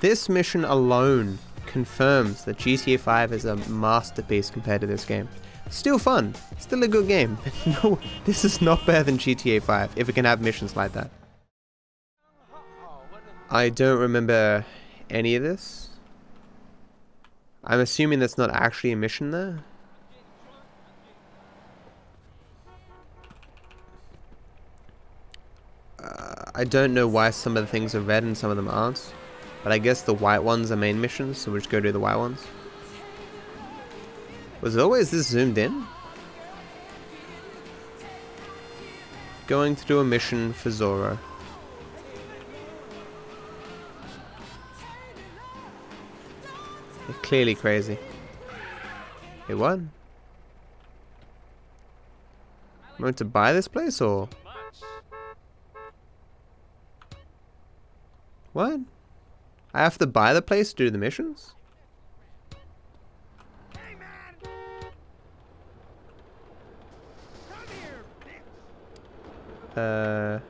this mission alone confirms that GTA 5 is a masterpiece compared to this game. Still fun, still a good game, but no, this is not better than GTA 5 if it can have missions like that. I don't remember any of this. I'm assuming that's not actually a mission there. I don't know why some of the things are red and some of them aren't, but I guess the white ones are main missions, so we'll just go do the white ones. Was it always this zoomed in? Going to do a mission for Zoro. They're clearly crazy. It won. I'm going to buy this place or? What? I have to buy the place to do the missions? Hey man. Come here,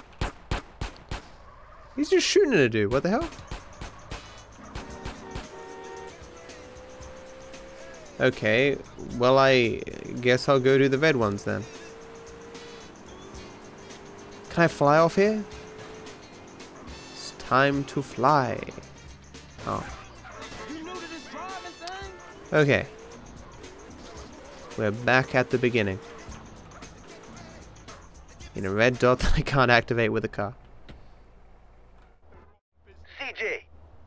bitch. He's just shooting at a dude, what the hell? Okay, well I guess I'll go do the red ones then. Can I fly off here? It's time to fly. Oh. Okay. We're back at the beginning. In a red dot that I can't activate with a car. CJ.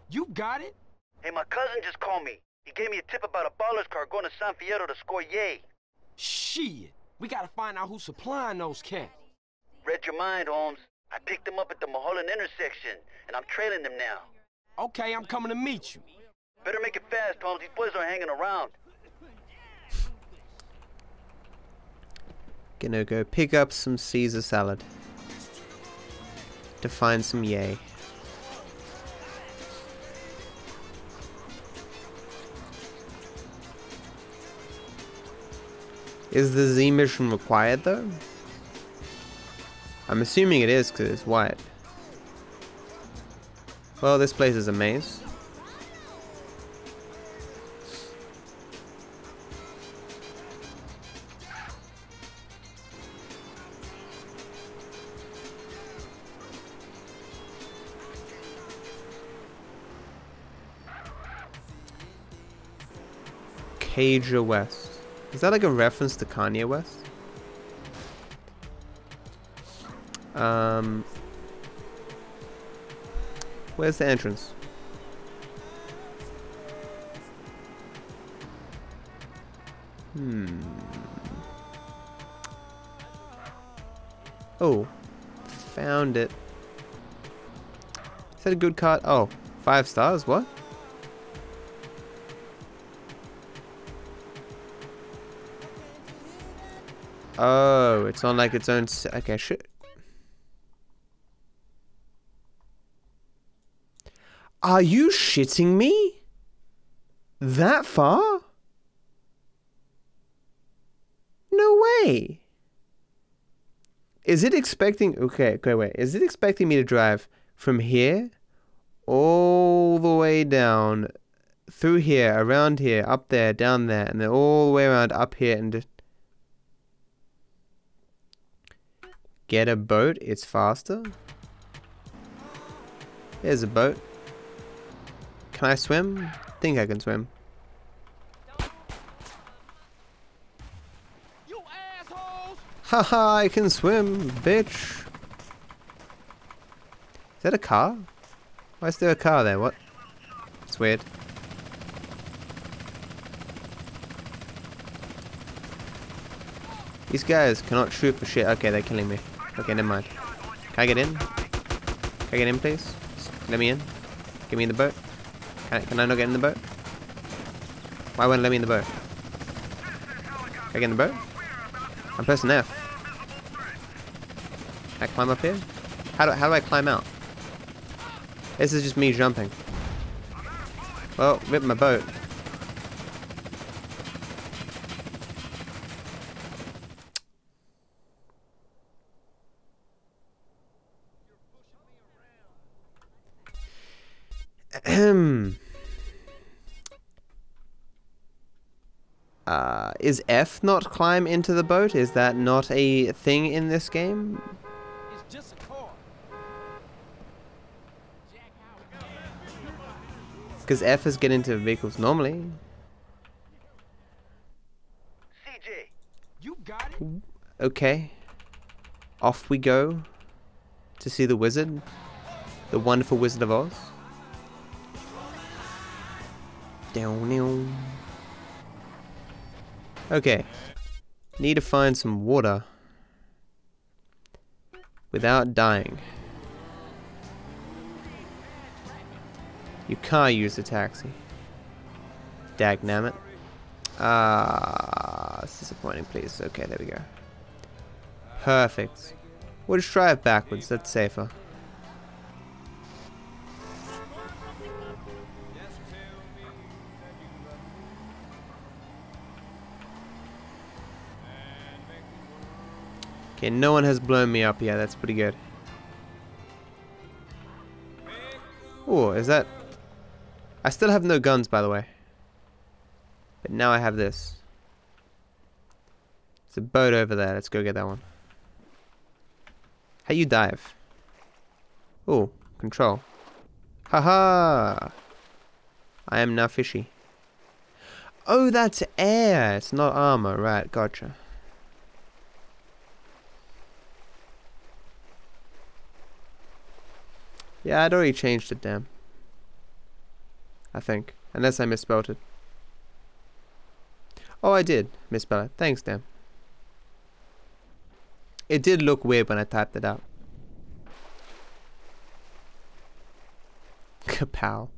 You got it? Hey, my cousin just called me. He gave me a tip about a baller's car going to San Fierro to score yay. Shit. We gotta find out who's supplying those cats. Read your mind, Holmes. I picked them up at the Mulholland intersection, and I'm trailing them now. Okay, I'm coming to meet you. Better make it fast, Holmes. These boys are hanging around. Gonna go pick up some Caesar salad to find some yay. Is the Z mission required, though? I'm assuming it is because it's white. Well, this place is a maze. Caja West. Is that like a reference to Kanye West? Where's the entrance? Oh, found it. Is that a good card? Oh, 5 stars, what? Oh, it's on like its own, okay, shit. Are you shitting me? That far? No way. Is it expecting... Okay, wait. Is it expecting me to drive from here all the way down through here, around here, up there, down there, and then all the way around up here and just... Get a boat? It's faster? There's a boat. Can I swim? I think I can swim. You assholes! Haha, I can swim, bitch. Is that a car? Why is there a car there? What? It's weird. These guys cannot shoot for shit. Okay, they're killing me. Okay, never mind. Can I get in? Can I get in, please? Just let me in. Get me in the boat. Can I not get in the boat? Why won't it let me in the boat? Can I get in the boat? I'm pressing F. Can I climb up here? How do I climb out? This is just me jumping. Well, rip my boat. Is F not climb into the boat? Is that not a thing in this game? It's just a car. Because F is get into vehicles normally. CJ, you got it. Okay. Off we go to see the wizard, the wonderful Wizard of Oz. Down. Okay, need to find some water without dying. You can't use a taxi. Dagnammit. Ah, it's disappointing, please. Okay, there we go. Perfect. We'll just drive backwards, that's safer. Okay, no one has blown me up yet, that's pretty good. Oh, is that... I still have no guns, by the way. But now I have this. It's a boat over there, let's go get that one. How you dive? Oh, control. Haha! I am now fishy. Oh, that's air! It's not armor, right, gotcha. Yeah, I'd already changed it, damn. I think. Unless I misspelled it. Oh, I did misspell it. Thanks, damn. It did look weird when I typed it out. Kapow.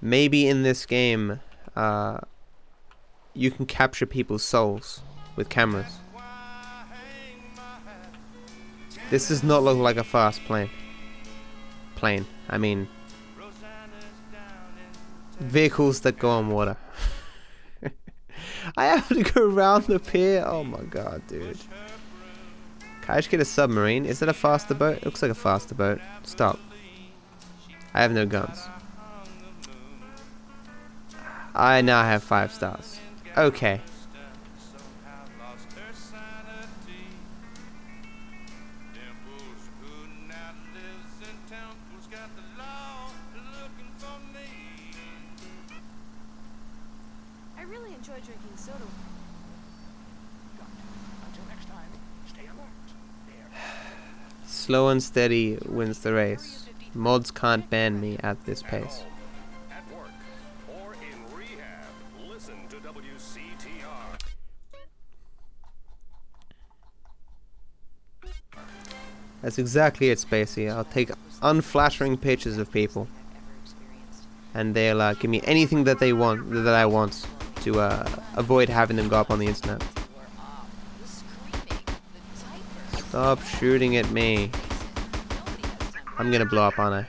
Maybe in this game, you can capture people's souls with cameras. This does not look like a fast plane. I mean, vehicles that go on water. I have to go around the pier. Oh my god, dude. Can I just get a submarine? Is that a faster boat? It looks like a faster boat. Stop. I have no guns. I now have 5 stars. Okay. Slow and steady wins the race. Mods can't ban me at this pace. At work or in rehab, listen to WCTR. That's exactly it, Spacey. I'll take unflattering pictures of people, and they'll give me anything that they want, that I want, to avoid having them go up on the internet. Stop shooting at me. I'm gonna blow up, aren't I?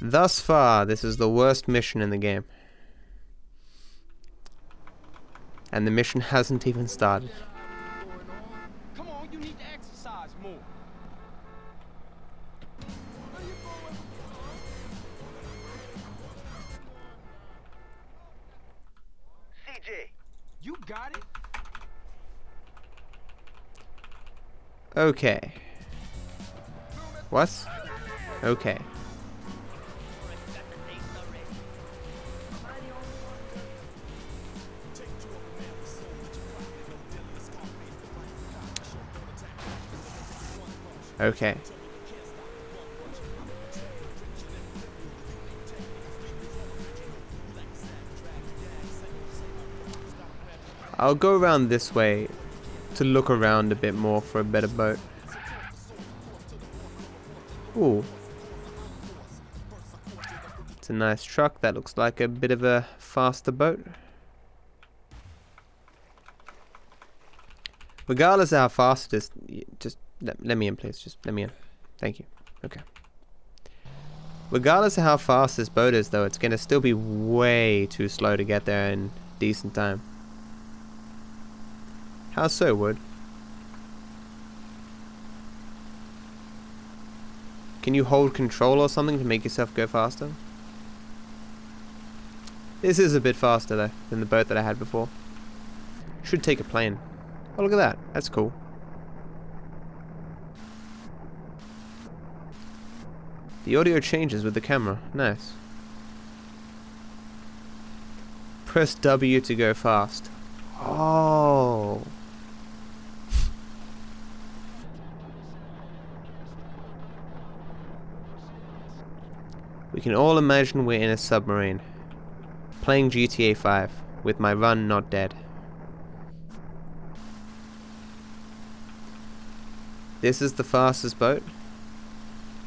Thus far, this is the worst mission in the game. And the mission hasn't even started. Okay. What? Okay. Okay. I'll go around this way to look around a bit more for a better boat. Ooh. It's a nice truck. That looks like a bit of a faster boat. Regardless of how fast it is, just let me in, please. Just let me in. Thank you. Okay. Regardless of how fast this boat is, though, it's going to still be way too slow to get there in decent time. How so, Wood? Can you hold control or something to make yourself go faster? This is a bit faster, though, than the boat that I had before. Should take a plane. Oh, look at that. That's cool. The audio changes with the camera. Nice. Press W to go fast. Oh. We can all imagine we're in a submarine. Playing GTA 5 with my run not dead. This is the fastest boat?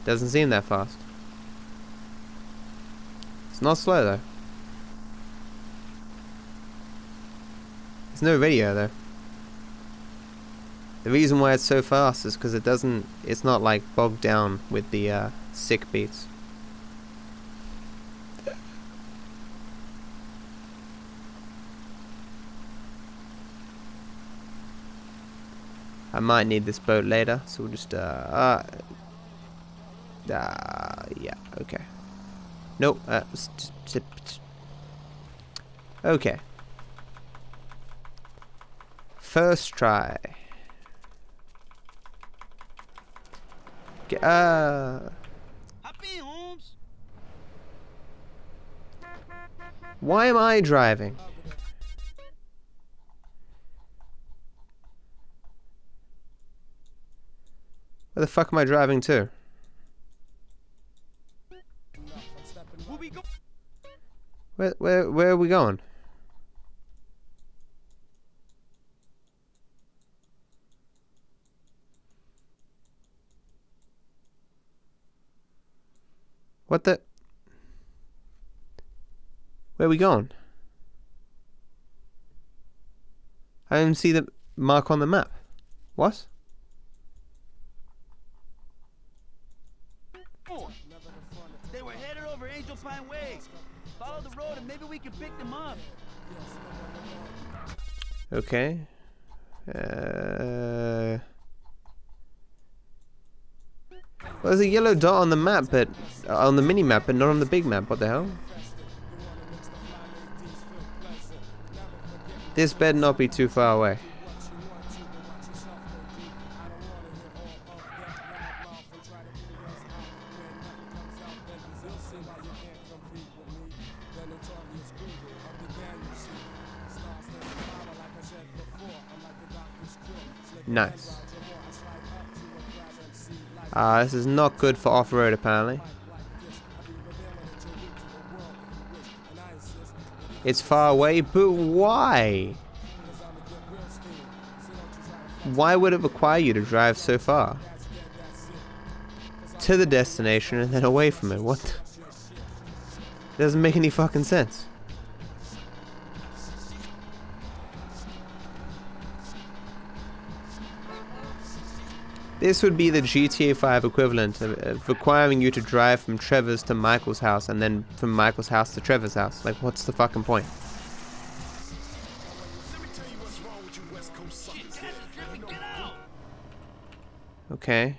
Doesn't seem that fast. It's not slow though. There's no radio though. The reason why it's so fast is because it doesn't, it's not like bogged down with the sick beats. I might need this boat later, so we'll just yeah, okay. No, okay. First try. Happy Holmes. Why am I driving? Where the fuck am I driving to? Where are we going? What the? Where are we going? I don't see the mark on the map. What? Okay. Well, there's a yellow dot on the map, but on the mini map, but not on the big map. What the hell? This better not be too far away. Nice. This is not good for off-road, apparently. It's far away, but why? Why would it require you to drive so far? To the destination and then away from it, what? It doesn't make any fucking sense. This would be the GTA 5 equivalent of requiring you to drive from Trevor's to Michael's house and then from Michael's house to Trevor's house. Like, what's the fucking point? Okay.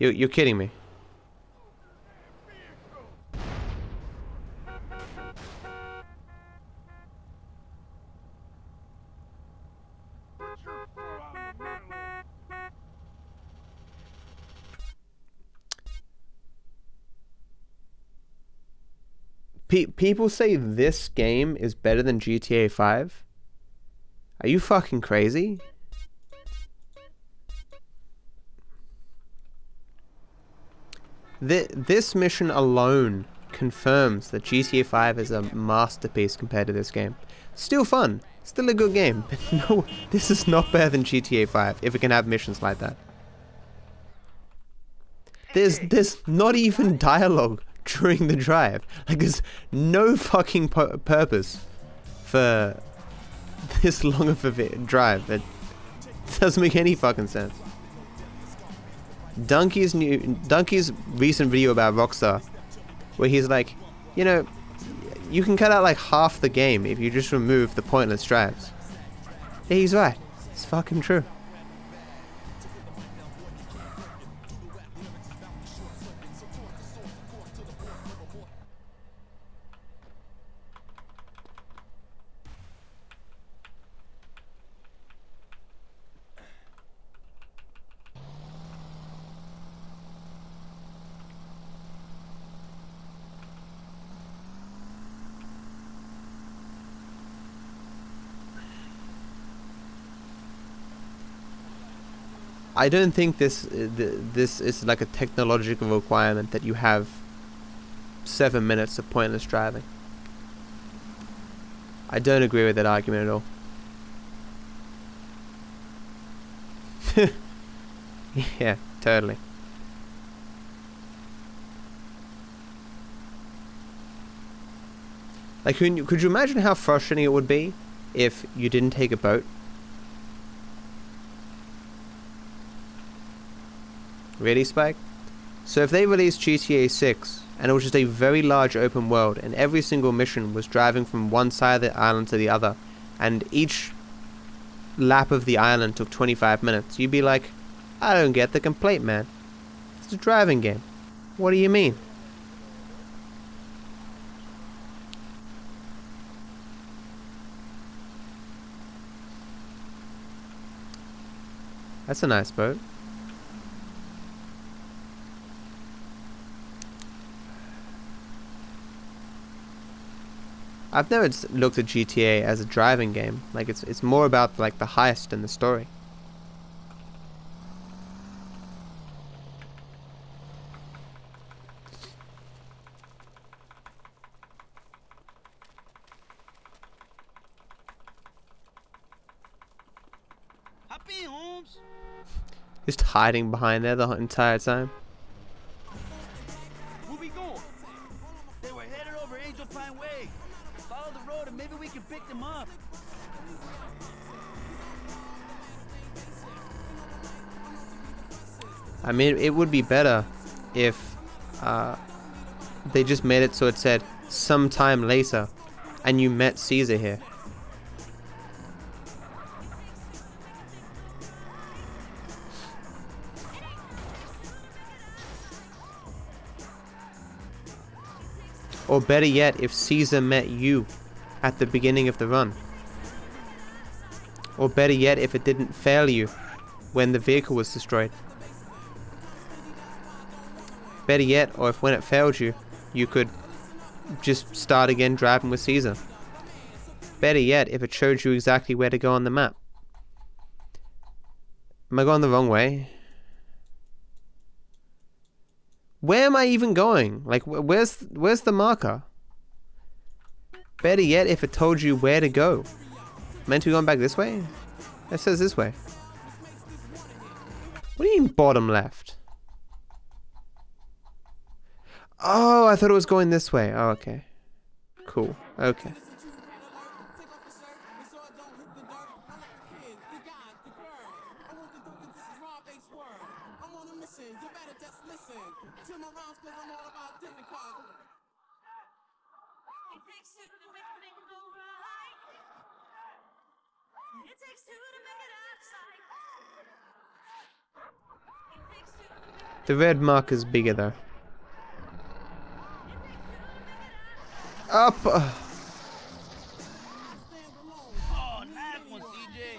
You're kidding me. People say this game is better than GTA 5? Are you fucking crazy? This mission alone confirms that GTA 5 is a masterpiece compared to this game. Still fun, still a good game, but no, this is not better than GTA 5 if it can have missions like that. There's not even dialogue during the drive. Like, there's no fucking purpose for this long of a drive. It doesn't make any fucking sense. Donkey's recent video about Rockstar, where he's like, you know, you can cut out like half the game if you just remove the pointless drives. He's right. It's fucking true. I don't think this is like a technological requirement that you have 7 minutes of pointless driving. I don't agree with that argument at all. Yeah, totally. Like, could you imagine how frustrating it would be if you didn't take a boat? Really, Spike? So if they released GTA 6, and it was just a very large open world, and every single mission was driving from one side of the island to the other, and each lap of the island took 25 minutes, you'd be like, I don't get the complaint, man. It's a driving game. What do you mean? That's a nice boat. I've never looked at GTA as a driving game. Like, it's more about like the heist and the story. Happy Holmes. Just hiding behind there the entire time. I mean, it would be better if they just made it so it said sometime later and you met Caesar here. Or better yet, if Caesar met you at the beginning of the run. Or better yet, if it didn't fail you when the vehicle was destroyed. Better yet, or if when it failed you, you could just start again driving with Caesar. Better yet, if it showed you exactly where to go on the map. Am I going the wrong way? Where am I even going? Like, where's the marker? Better yet, if it told you where to go. Meant to be going back this way? It says this way. What do you mean bottom left? Oh, I thought it was going this way. Oh, okay. Cool. Okay. The red mark is bigger though. Up. Oh, that one, DJ.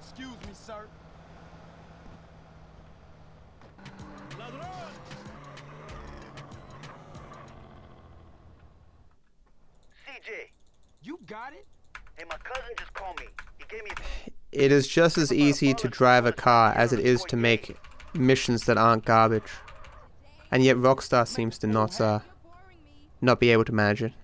Excuse me, sir. You got it? And my cousin just called me. He gave me a... It is just as easy to drive a car as it is to make missions that aren't garbage. And yet Rockstar seems to not be able to manage it.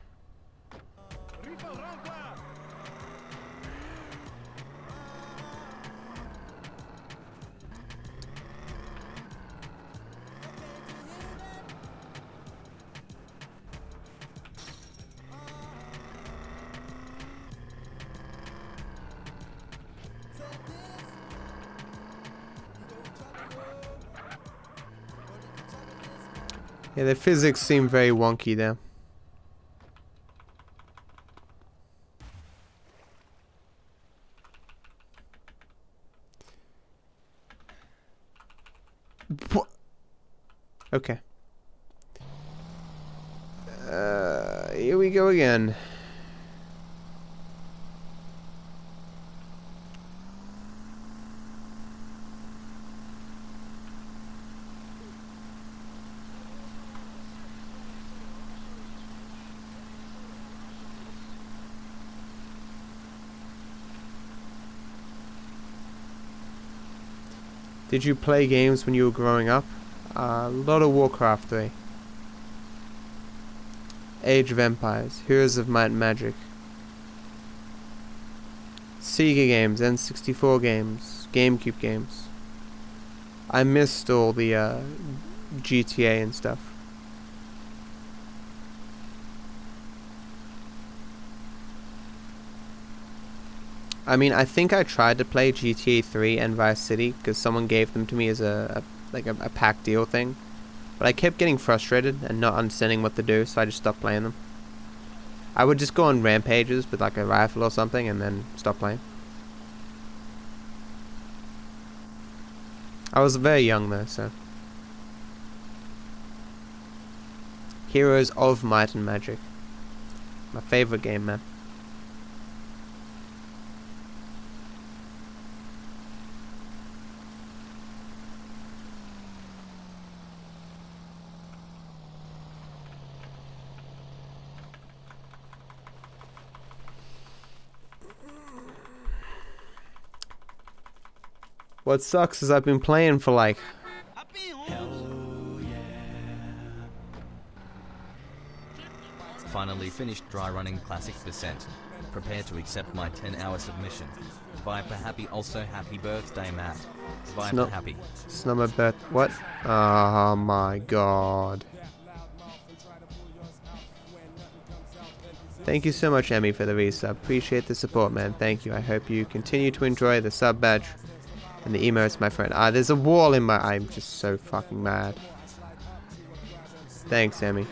Yeah, the physics seem very wonky there. Okay. Here we go again. Did you play games when you were growing up? A lot of Warcraft 3. Age of Empires. Heroes of Might and Magic. Sega games. N64 games. GameCube games. I missed all the GTA and stuff. I mean, I think I tried to play GTA 3 and Vice City because someone gave them to me as a pack deal thing, but I kept getting frustrated and not understanding what to do, so I just stopped playing them. I would just go on rampages with like a rifle or something and then stop playing. I was very young though, so. Heroes of Might and Magic. My favorite game, man. What sucks is I've been playing for like Finally finished dry running classic descent. Prepare to accept my 10-hour submission. Viper happy, also happy birthday, Matt. Viper it's not, happy. It's not my birth. What? Oh my god. Thank you so much, Emmy, for the resub. Appreciate the support, man. Thank you. I hope you continue to enjoy the sub badge. And the emotes, my friend. Ah, there's a wall in my... I'm just so fucking mad. Thanks, Emmy.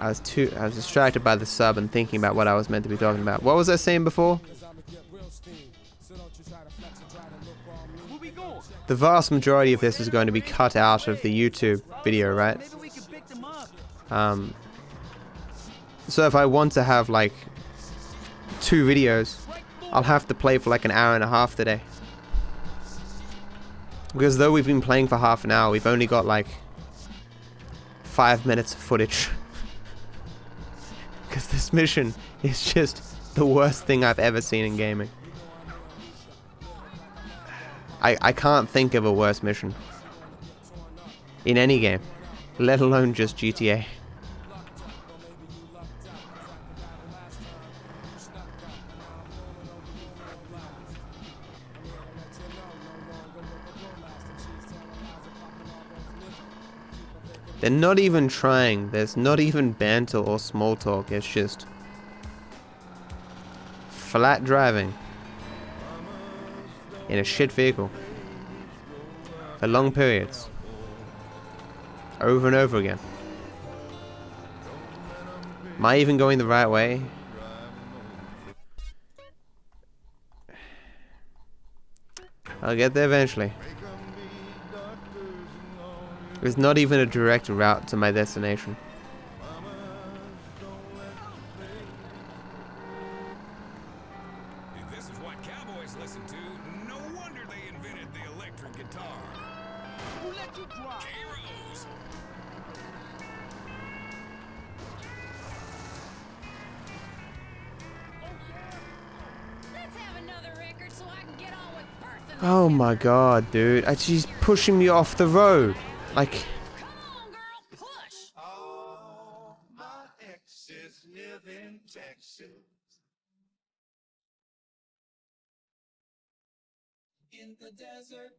I was distracted by the sub and thinking about what I was meant to be talking about. What was I saying before? The vast majority of this is going to be cut out of the YouTube video, right? So if I want to have, like... 2 videos, I'll have to play for like an hour and a half today, because though we've been playing for half an hour, we've only got like 5 minutes of footage because this mission is just the worst thing I've ever seen in gaming. I can't think of a worse mission in any game, let alone just GTA. They're not even trying. There's not even banter or small talk. It's just flat driving in a shit vehicle for long periods, over and over again. Am I even going the right way? I'll get there eventually. There's not even a direct route to my destination. If this is what cowboys listen to, no wonder they invented the electric guitar. Who let you drive? Heroes. Let's have another record so I can get on with birth. Oh my god, dude. She's pushing me off the road. Like, come on, girl, push. All my exes live in Texas. In the desert,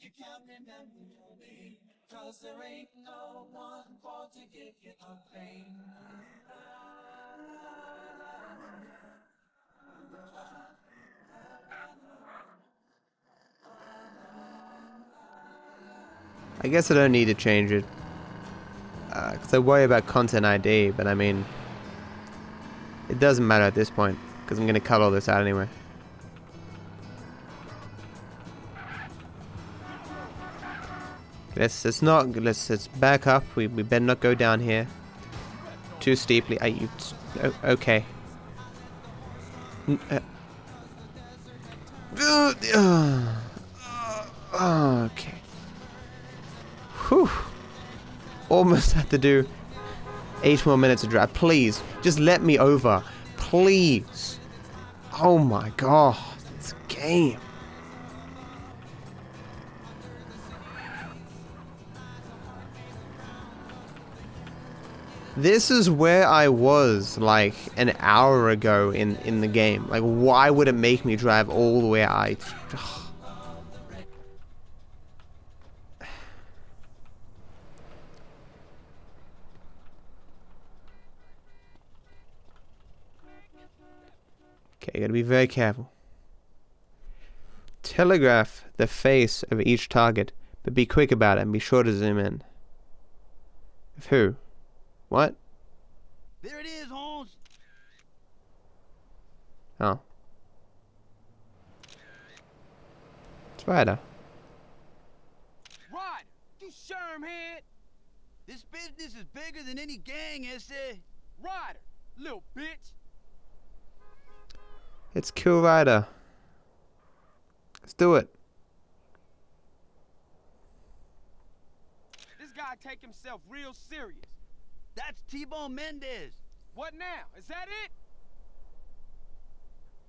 you can't remember me, 'cause there ain't no one for to give you the pain. I guess I don't need to change it. Because I worry about content ID, but I mean, it doesn't matter at this point, because I'm going to cut all this out anyway. Let's back up. We better not go down here too steeply. Okay. Okay. Whew. Almost had to do 8 more minutes of drive. Please, just let me over. Please. Oh my god, this game. This is where I was like an hour ago in the game. Like, why would it make me drive all the way out? Okay, you gotta be very careful. Telegraph the face of each target, but be quick about it and be sure to zoom in. Of who? What? There it is, Holmes. Oh. It's Ryder. Ryder, you sherm head. This business is bigger than any gang essay. Ryder, little bitch. Let's kill Ryder. Let's do it. This guy take himself real serious. That's T-Bone Mendez. What now? Is that it?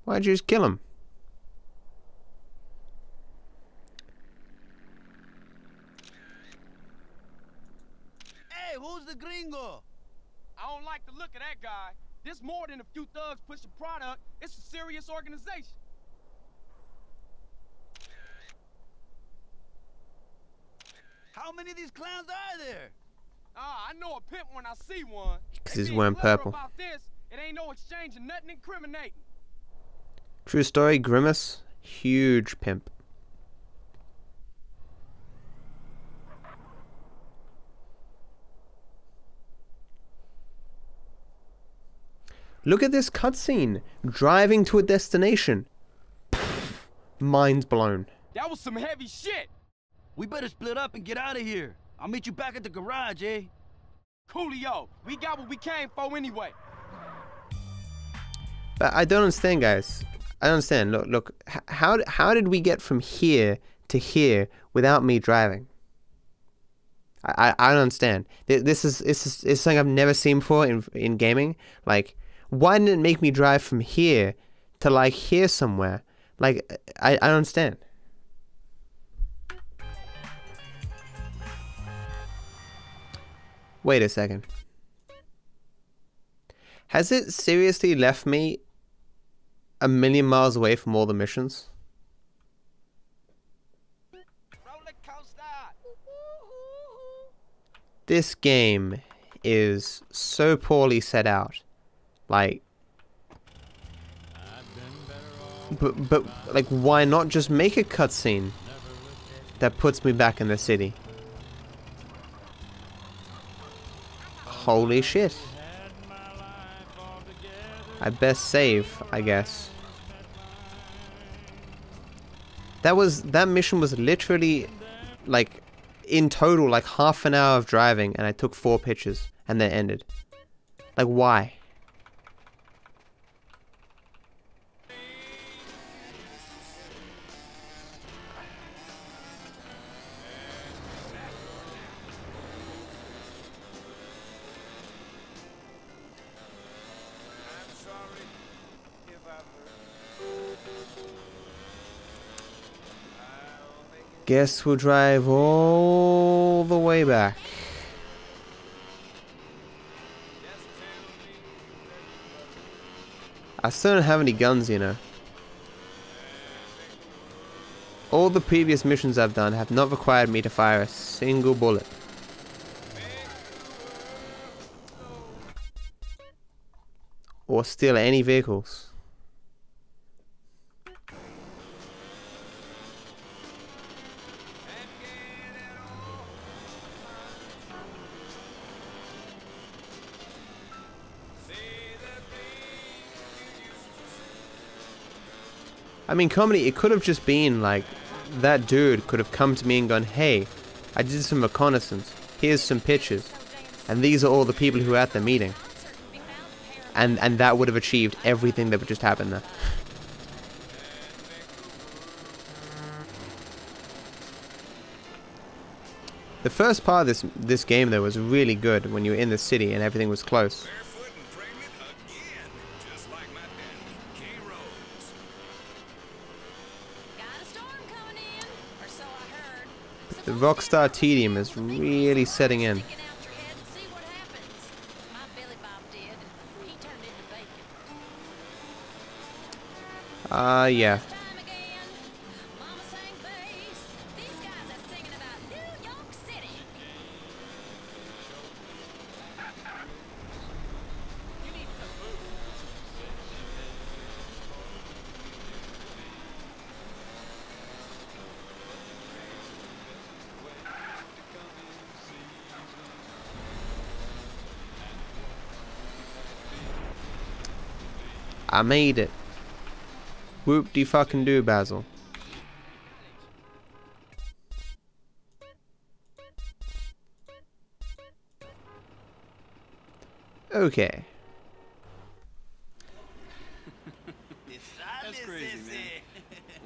Why'd you just kill him? Hey, who's the gringo? I don't like the look of that guy. This more than a few thugs pushing product. It's a serious organization. How many of these clowns are there? I know a pimp when I see one. Because he's wearing purple. About this, it ain't no exchange and nothing incriminating. True story, Grimace, huge pimp. Look at this cutscene. Driving to a destination. Pfft, mind blown. That was some heavy shit. We better split up and get out of here. I'll meet you back at the garage, eh? Coolio, we got what we came for anyway. But I don't understand, guys. I don't understand. Look. How did we get from here to here without me driving? I don't understand. This is something I've never seen before in gaming. Like, why didn't it make me drive from here to like here somewhere? Like, I don't understand. Wait a second. Has it seriously left me a million miles away from all the missions? This game is so poorly set out. Like, but like, why not just make a cutscene that puts me back in the city? Holy shit. I best save, I guess. That mission was literally, like, in total, like, half an hour of driving, and I took 4 pictures, and then ended. Like, why? Guess we'll drive all the way back. I still don't have any guns, you know. All the previous missions I've done have not required me to fire a single bullet. Or steal any vehicles. I mean, comedy, it could have just been like, that dude could have come to me and gone, hey, I did some reconnaissance, here's some pictures, and these are all the people who were at the meeting. And that would have achieved everything that would just happen there. The first part of this game, though, was really good when you were in the city and everything was close. But the Rockstar tedium is really setting in. Yeah. I made it. Whoop-de-fucking-do, Basil. Okay. That's crazy, man.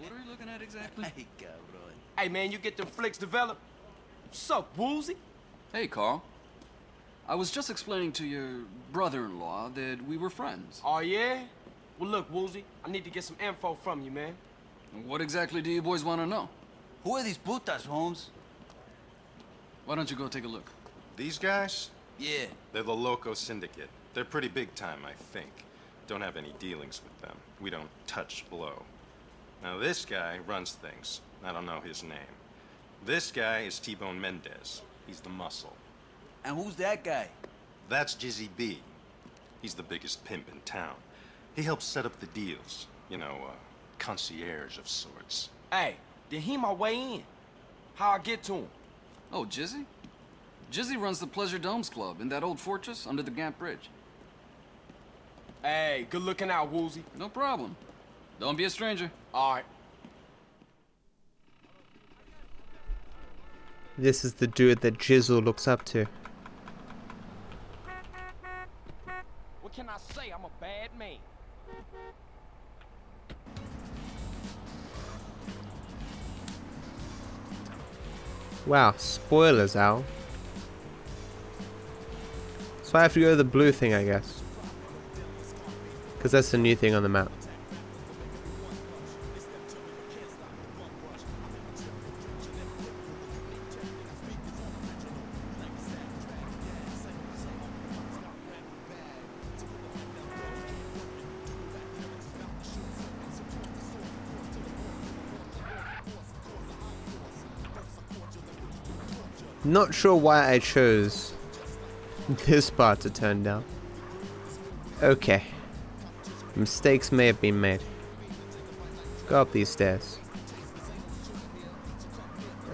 What are you looking at exactly? Hey, man, you get them flicks developed. Sup, Woolsey? Hey, Carl. I was just explaining to your brother-in-law that we were friends. Oh, yeah? Well, look, Woolsey, I need to get some info from you, man. What exactly do you boys want to know? Who are these putas, Holmes? Why don't you go take a look? These guys? Yeah. They're the Loco Syndicate. They're pretty big time, I think. Don't have any dealings with them. We don't touch blow. Now, this guy runs things. I don't know his name. This guy is T-Bone Mendez. He's the muscle. And who's that guy? That's Jizzy B. He's the biggest pimp in town. He helps set up the deals, you know, concierge of sorts. Hey, then he my way in. How I get to him? Oh, Jizzy? Jizzy runs the Pleasure Domes Club in that old fortress under the Gap Bridge. Hey, good looking out, Woolsey. No problem. Don't be a stranger. All right. This is the dude that Jizzle looks up to. What can I say? I'm a bad man. Wow, spoilers, Al. So I have to go to the blue thing, I guess. Because that's the new thing on the map. Not sure why I chose this part to turn down. Okay. Mistakes may have been made. Go up these stairs.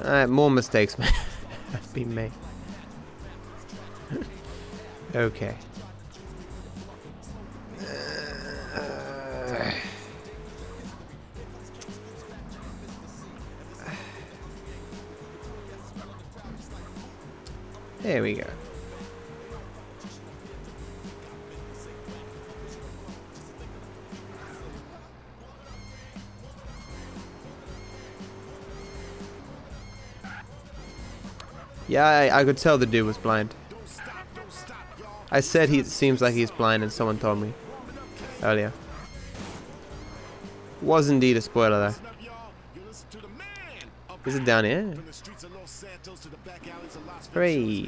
Alright, more mistakes may have been made. Okay. There we go. Yeah, I could tell the dude was blind. I said he seems like he's blind and someone told me earlier. Was indeed a spoiler though. Is it down here? Hooray.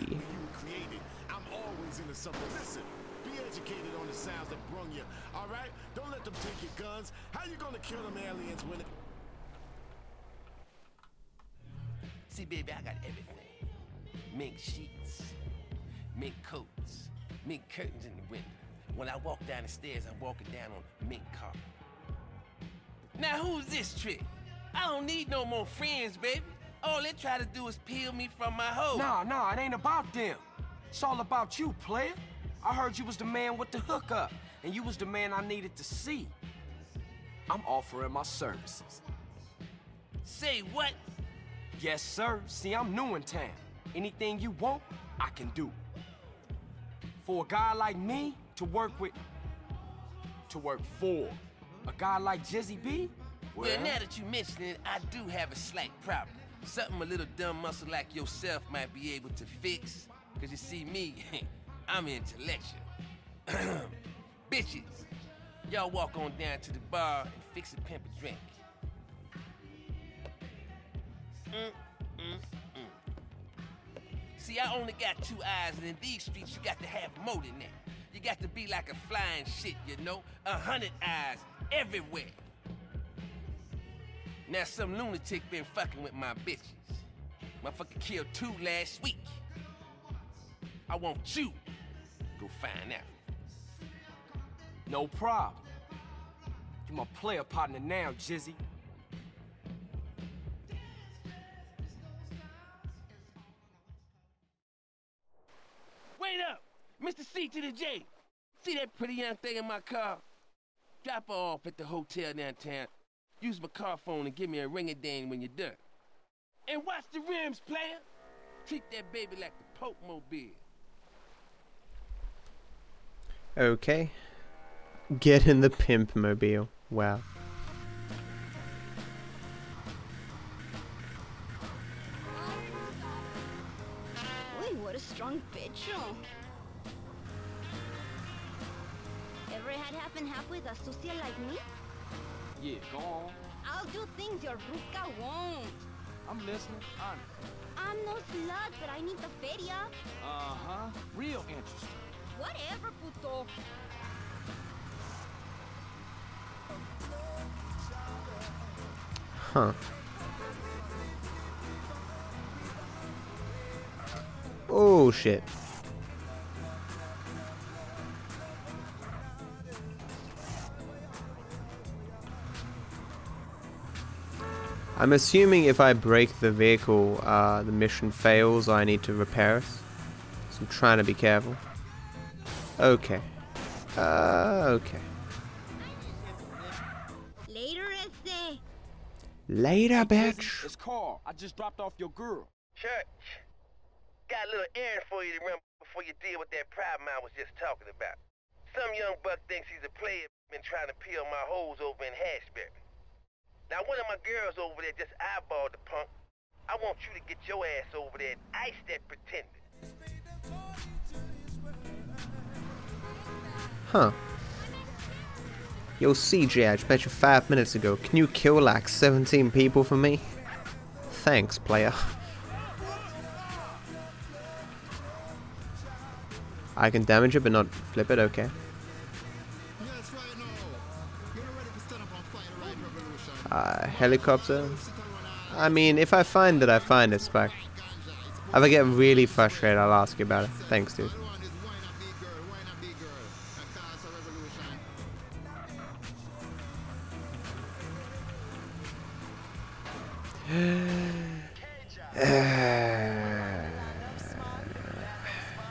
See, baby, I got everything. Mink sheets, mink coats, mink curtains in the window. When I walk down the stairs, I'm walking down on mink carpet. Now who's this trick? I don't need no more friends, baby. All they try to do is peel me from my hoe. Nah, it ain't about them. It's all about you, player. I heard you was the man with the hookup, and you was the man I needed to see. I'm offering my services. Say what? Yes, sir. See, I'm new in town. Anything you want, I can do. For a guy like me to work with, to work for, a guy like Jizzy B? Well, now that you mention it, I do have a slight problem. Something a little dumb muscle like yourself might be able to fix. Cause you see me, I'm intellectual. Bitches, y'all walk on down to the bar and fix a pimp a drink. See, I only got 2 eyes, and in these streets, you got to have more than that. You got to be like a flying shit, you know? 100 eyes everywhere. Now, some lunatic been fucking with my bitches. Motherfucker killed 2 last week. I want you to go find out. No problem. You my player partner now, Jizzy. Wait up! Mr. C to the J! See that pretty young thing in my car? Drop her off at the hotel downtown. Use my car phone and give me a ring-a-ding when you're done. And watch the rims, player! Treat that baby like the Pope Mobile. Okay. Get in the Pimp Mobile. Wow. Boy, what a strong bitch. Oh. Ever had half with a sucia like me? Yeah, go on. I'll do things your Ruka won't. I'm listening, honestly. I'm no slut, but I need the feria. Uh-huh. Real interesting. Whatever, puto. Huh. Oh, shit. I'm assuming if I break the vehicle, the mission fails, I need to repair it. So I'm trying to be careful. Okay. Okay. Later, Esse. Later, bitch. It's Carl. I just dropped off your girl. Church. Got a little errand for you to remember before you deal with that problem I was just talking about. Some young buck thinks he's a player and trying to peel my holes over in Hashbury. Now, one of my girls over there just eyeballed the punk. I want you to get your ass over there and ice that pretender. Huh. Yo, CJ, I bet you 5 minutes ago. Can you kill like 17 people for me? Thanks, player. I can damage it but not flip it, okay. Helicopter. I mean, if I find it, I find it, Spike. If I get really frustrated, I'll ask you about it. Thanks, dude.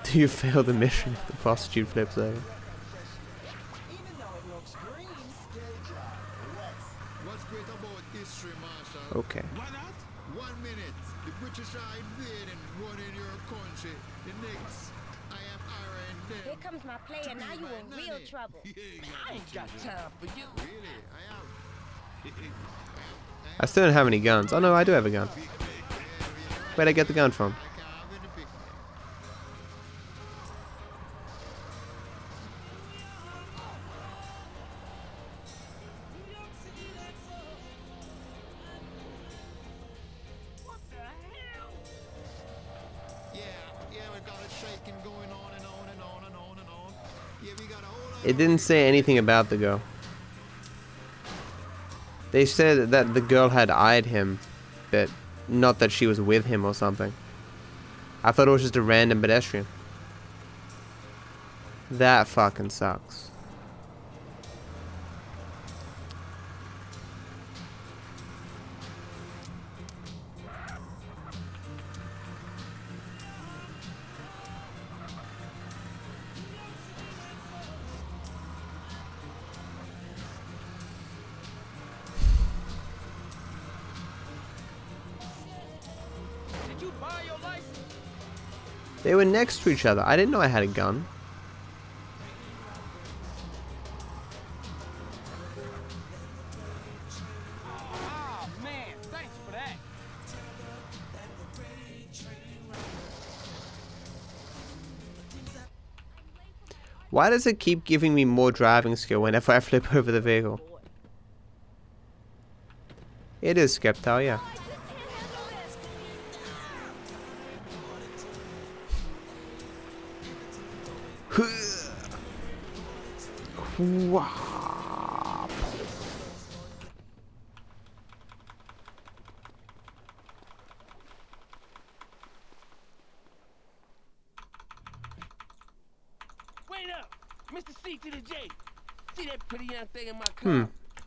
Do you fail the mission if the prostitute flips over? Okay. Why not? 1 minute. The British are invading, running your country. The next, I am iron. Here comes my player. Now you in real trouble. I ain't got time for you. Really, I am. I still don't have any guns. Oh no, I do have a gun. Where'd I get the gun from? It didn't say anything about the girl. They said that the girl had eyed him, but not that she was with him or something. I thought it was just a random pedestrian. That fucking sucks. They were next to each other. I didn't know I had a gun. Why does it keep giving me more driving skill whenever I flip over the vehicle? It is Skeptile, yeah.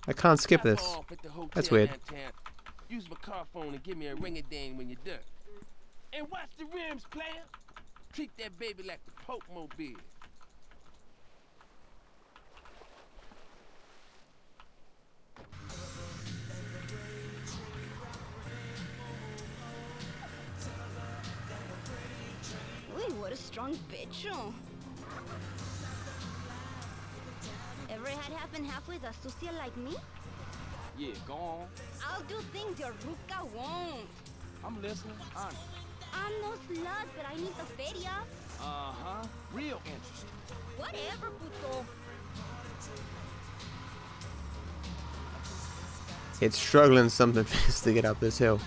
I can't skip this. That's weird. Use my car phone and give me a ring a ding when you're done. And watch the rims, player. Treat that baby like the Pope Mobile. Ooh, what a strong bitch. Oh. Ever had happen half with a sucia like me? Yeah, go on. I'll do things your Ruka won't. I'm listening. I'm no slut, but I need the feria. Uh-huh. Real interest. Whatever, puto. It's struggling something fast to get up this hill.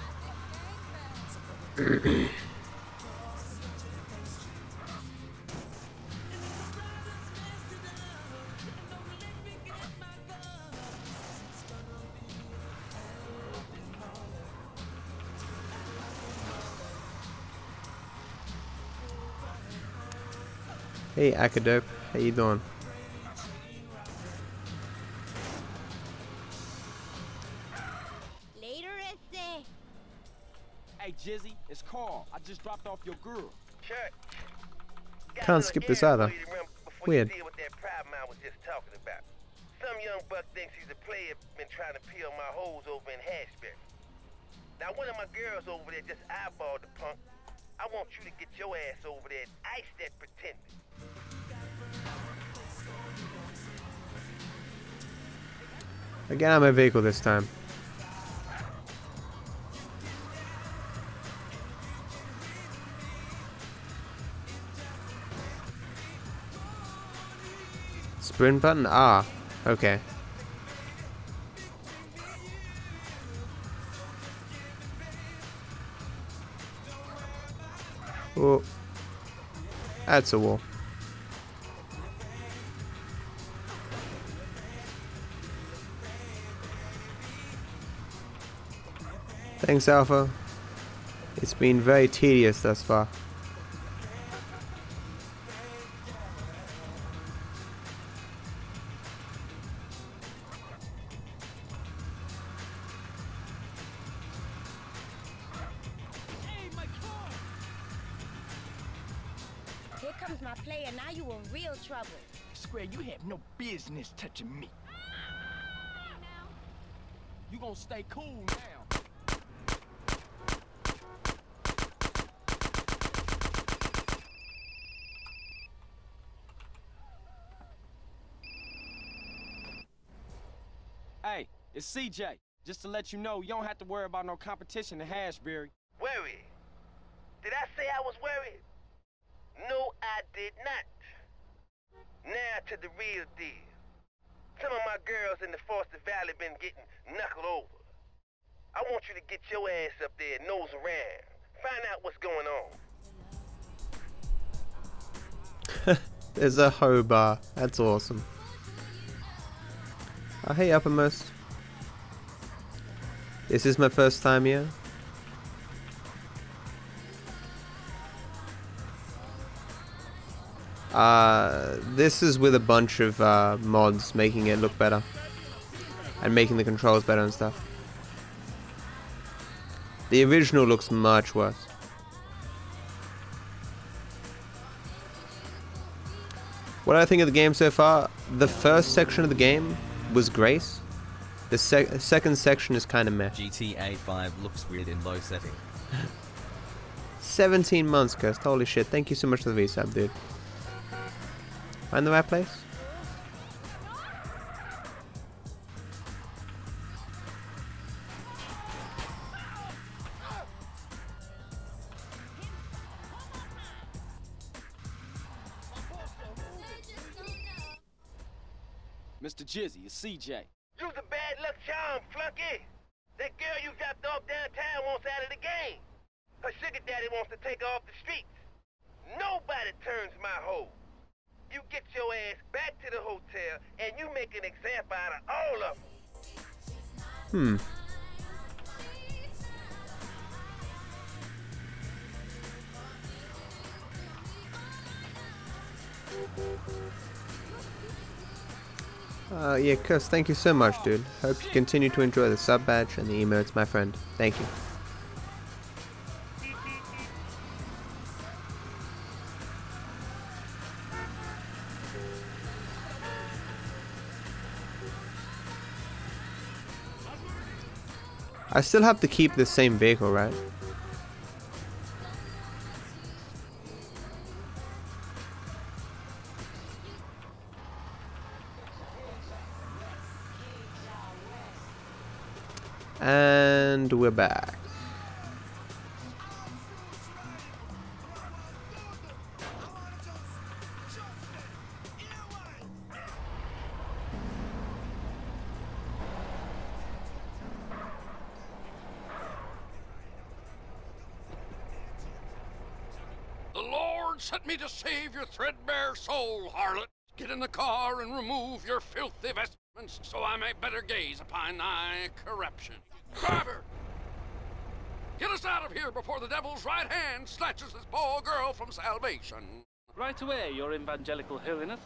Hey Akadope, how you doing? Later, Esse. Hey Jizzy, it's Carl. I just dropped off your girl. Can't skip this either. Weird. With that problem I was just talking about. Some young buck thinks he's a player, been trying to peel my holes over in Hashbury. Now one of my girls over there just eyeballed the punk. I want you to get your ass over there and ice that pretender. Again, I'm a vehicle this time. Sprint button? Ah, okay. Oh, that's a wall. Thanks, Alpha. It's been very tedious thus far. Here comes my player, now you in real trouble. Square, you have no business touching me. You gonna stay cool now. It's CJ. Just to let you know, you don't have to worry about no competition in Hashbury. Worried? Did I say I was worried? No, I did not. Now to the real deal. Some of my girls in the Foster Valley been getting knuckled over. I want you to get your ass up there and nose around. Find out what's going on. There's a hoe bar. That's awesome. Oh, hey, Uppermost. This is my first time here. This is with a bunch of mods making it look better and making the controls better and stuff. The original looks much worse. What do I think of the game so far? The first section of the game was Grace. The second section is kind of meh. GTA 5 looks weird in low setting. 17 months, Cursed. Holy shit. Thank you so much for the VSAP, dude. Find the right place? Mr. Jizzy, it's CJ. You's a bad luck charm, Flunky. That girl you dropped off downtown wants out of the game. Her sugar daddy wants to take her off the streets. Nobody turns my hoe. You get your ass back to the hotel, and you make an example out of all of them. Hmm. Yeah, Cuss, thank you so much, dude. Hope you continue to enjoy the sub badge and the emotes, my friend. Thank you. I still have to keep the same vehicle, right? And we're back. The Lord sent me to save your threadbare soul, harlot. Get in the car and remove your filthy vestments so I may better gaze upon thy corruption. Driver! Get us out of here before the devil's right hand snatches this poor girl from salvation. Right away, your evangelical holiness.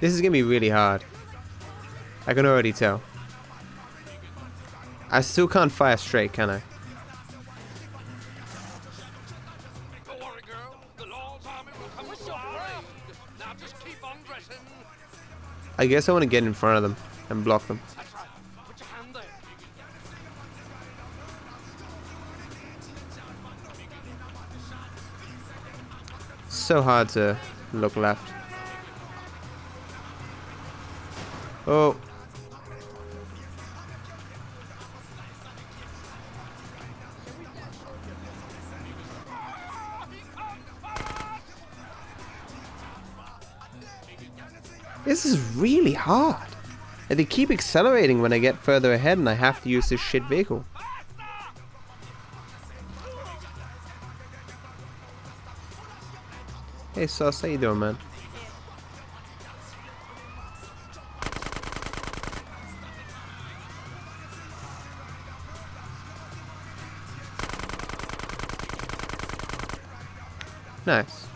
This is gonna be really hard. I can already tell. I still can't fire straight, can I? Don't worry, girl. The Lord's army will come to your aid. Now just keep on dressing. I guess I want to get in front of them and block them. That's right. Put your hand there. So hard to look left. Oh. This is really hard. And they keep accelerating when I get further ahead and I have to use this shit vehicle. Hey Sauce, how you doing, man? Nice.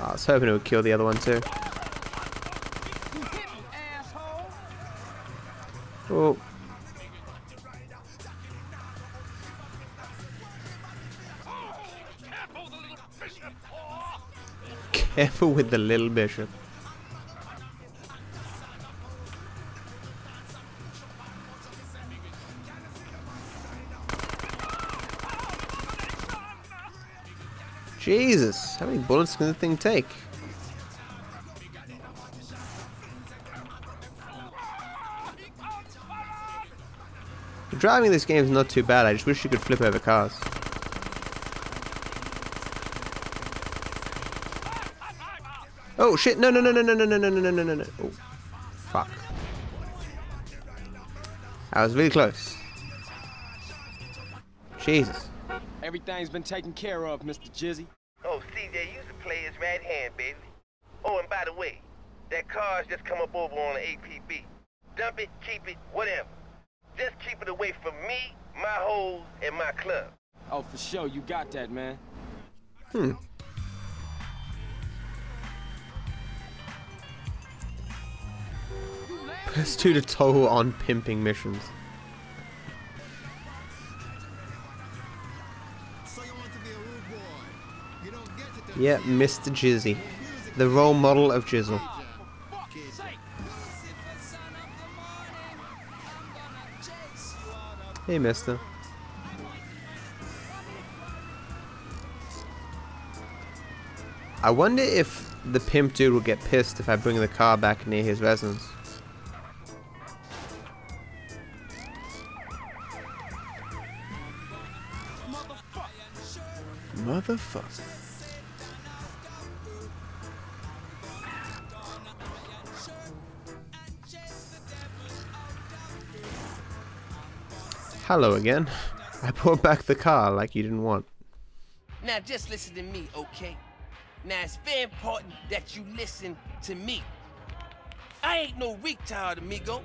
I was hoping it would kill the other one too. Oh. Careful with the little bishop. Jesus, how many bullets can the thing take? The driving this game is not too bad, I just wish you could flip over cars. Oh shit, no. Oh, fuck. I was really close. Jesus. Everything's been taken care of, Mr. Jizzy. Oh, CJ, you should play his right hand, baby. Oh, and by the way, that car's just come up over on the APB. Dump it, keep it, whatever. Just keep it away from me, my hoes, and my club. Oh, for sure, you got that, man. Hmm. Let's do the total on pimping missions. Yeah, Mr. Jizzy. The role model of Jizzle. Hey, mister. I wonder if the pimp dude will get pissed if I bring the car back near his residence. Motherfucker. Hello again. I brought back the car like you didn't want. Now just listen to me, okay? Now it's very important that you listen to me. I ain't no retard, amigo.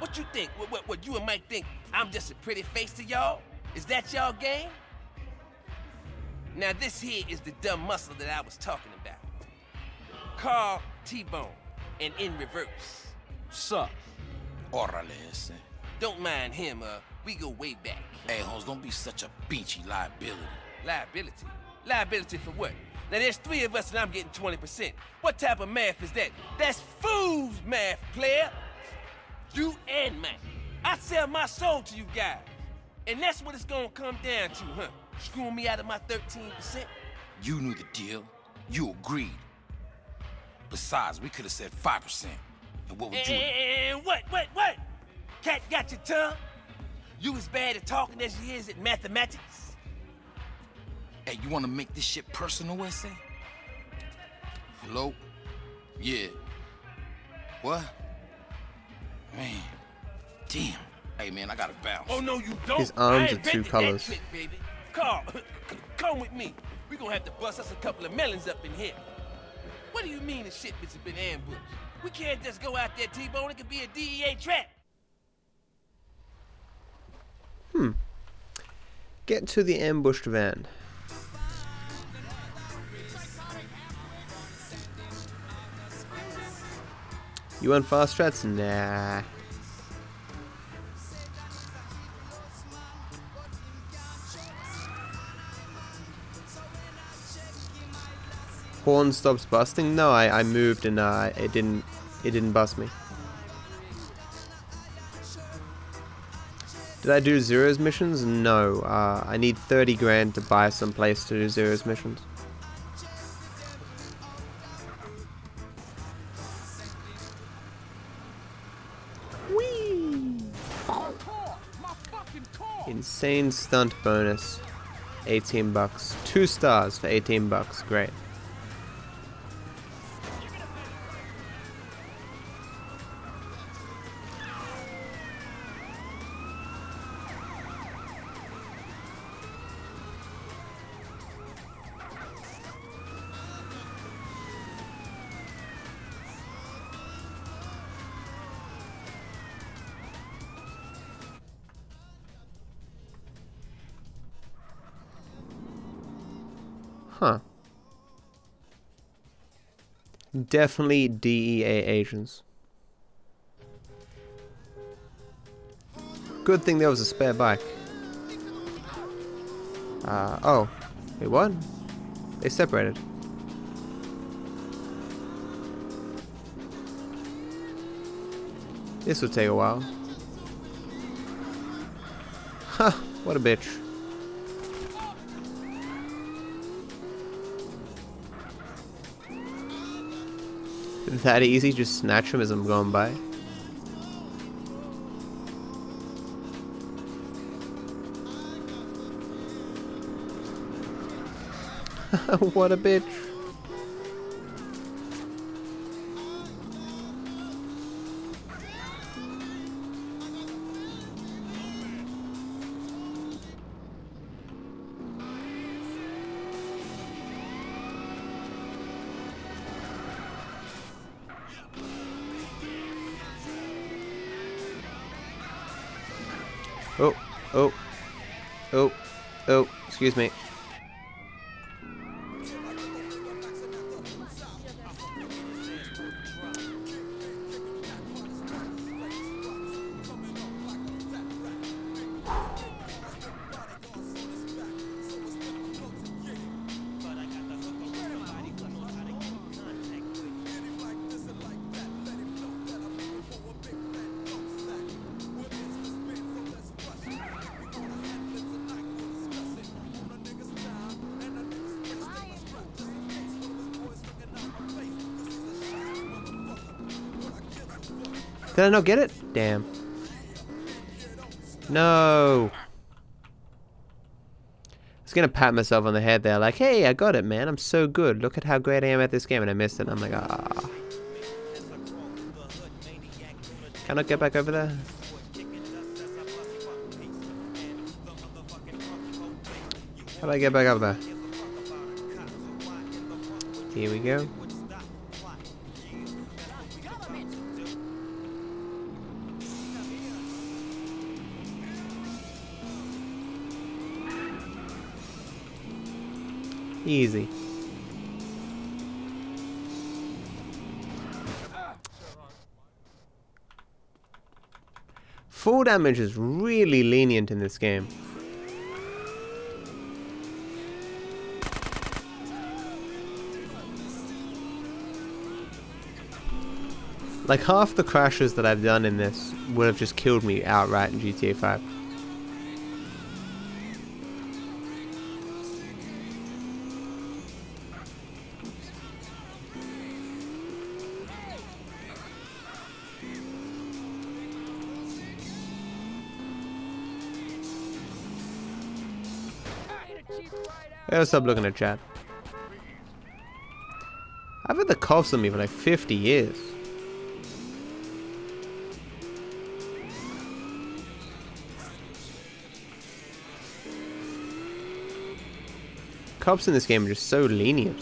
What you think? What you and Mike think? I'm just a pretty face to y'all? Is that y'all game? Now this here is the dumb muscle that I was talking about. Carl T-Bone and in reverse. Sup? Orale, ese. Don't mind him, we go way back. Hey, Holmes, don't be such a beachy liability. Liability? Liability for what? Now there's three of us and I'm getting 20%. What type of math is that? That's fool's math, player. You and mine. I sell my soul to you guys. And that's what it's gonna come down to, huh? Screwing me out of my 13%? You knew the deal. You agreed. Besides, we could have said 5%. And what would you... And what? Cat got your tongue? You as bad at talking as you is at mathematics? Hey, you want to make this shit personal, S.A.? Hello? Yeah. What? Man. Damn. Hey, man, I gotta bounce. Oh, no, you don't. His arms are two colors. Trick, baby. Carl, come with me. We're gonna have to bust us a couple of melons up in here. What do you mean the shit bitch has been ambushed? We can't just go out there, T-Bone. It could be a DEA trap. Get to the ambushed van. You want fast strats? Nah. Horn stops busting? No, I moved and it didn't bust me. Did I do Zero's missions? No. I need 30 grand to buy some place to do Zero's missions. Whee! Insane stunt bonus. 18 bucks. 2 stars for 18 bucks. Great. Huh. Definitely DEA agents. Good thing there was a spare bike. Oh. Wait, what? They separated. This will take a while. Huh, what a bitch. That easy, just snatch him as I'm going by. What a bitch. Oh, excuse me. Did I not get it? Damn. No. I was gonna pat myself on the head there, like, hey, I got it, man. I'm so good. Look at how great I am at this game, and I missed it. I'm like, ah. Can I get back over there? How do I get back up there? Here we go. Easy. Fall damage is really lenient in this game. Like, half the crashes that I've done in this would have just killed me outright in GTA 5. I gotta stop looking at chat. I've had the coughs on me for like 50 years. Cops in this game are just so lenient.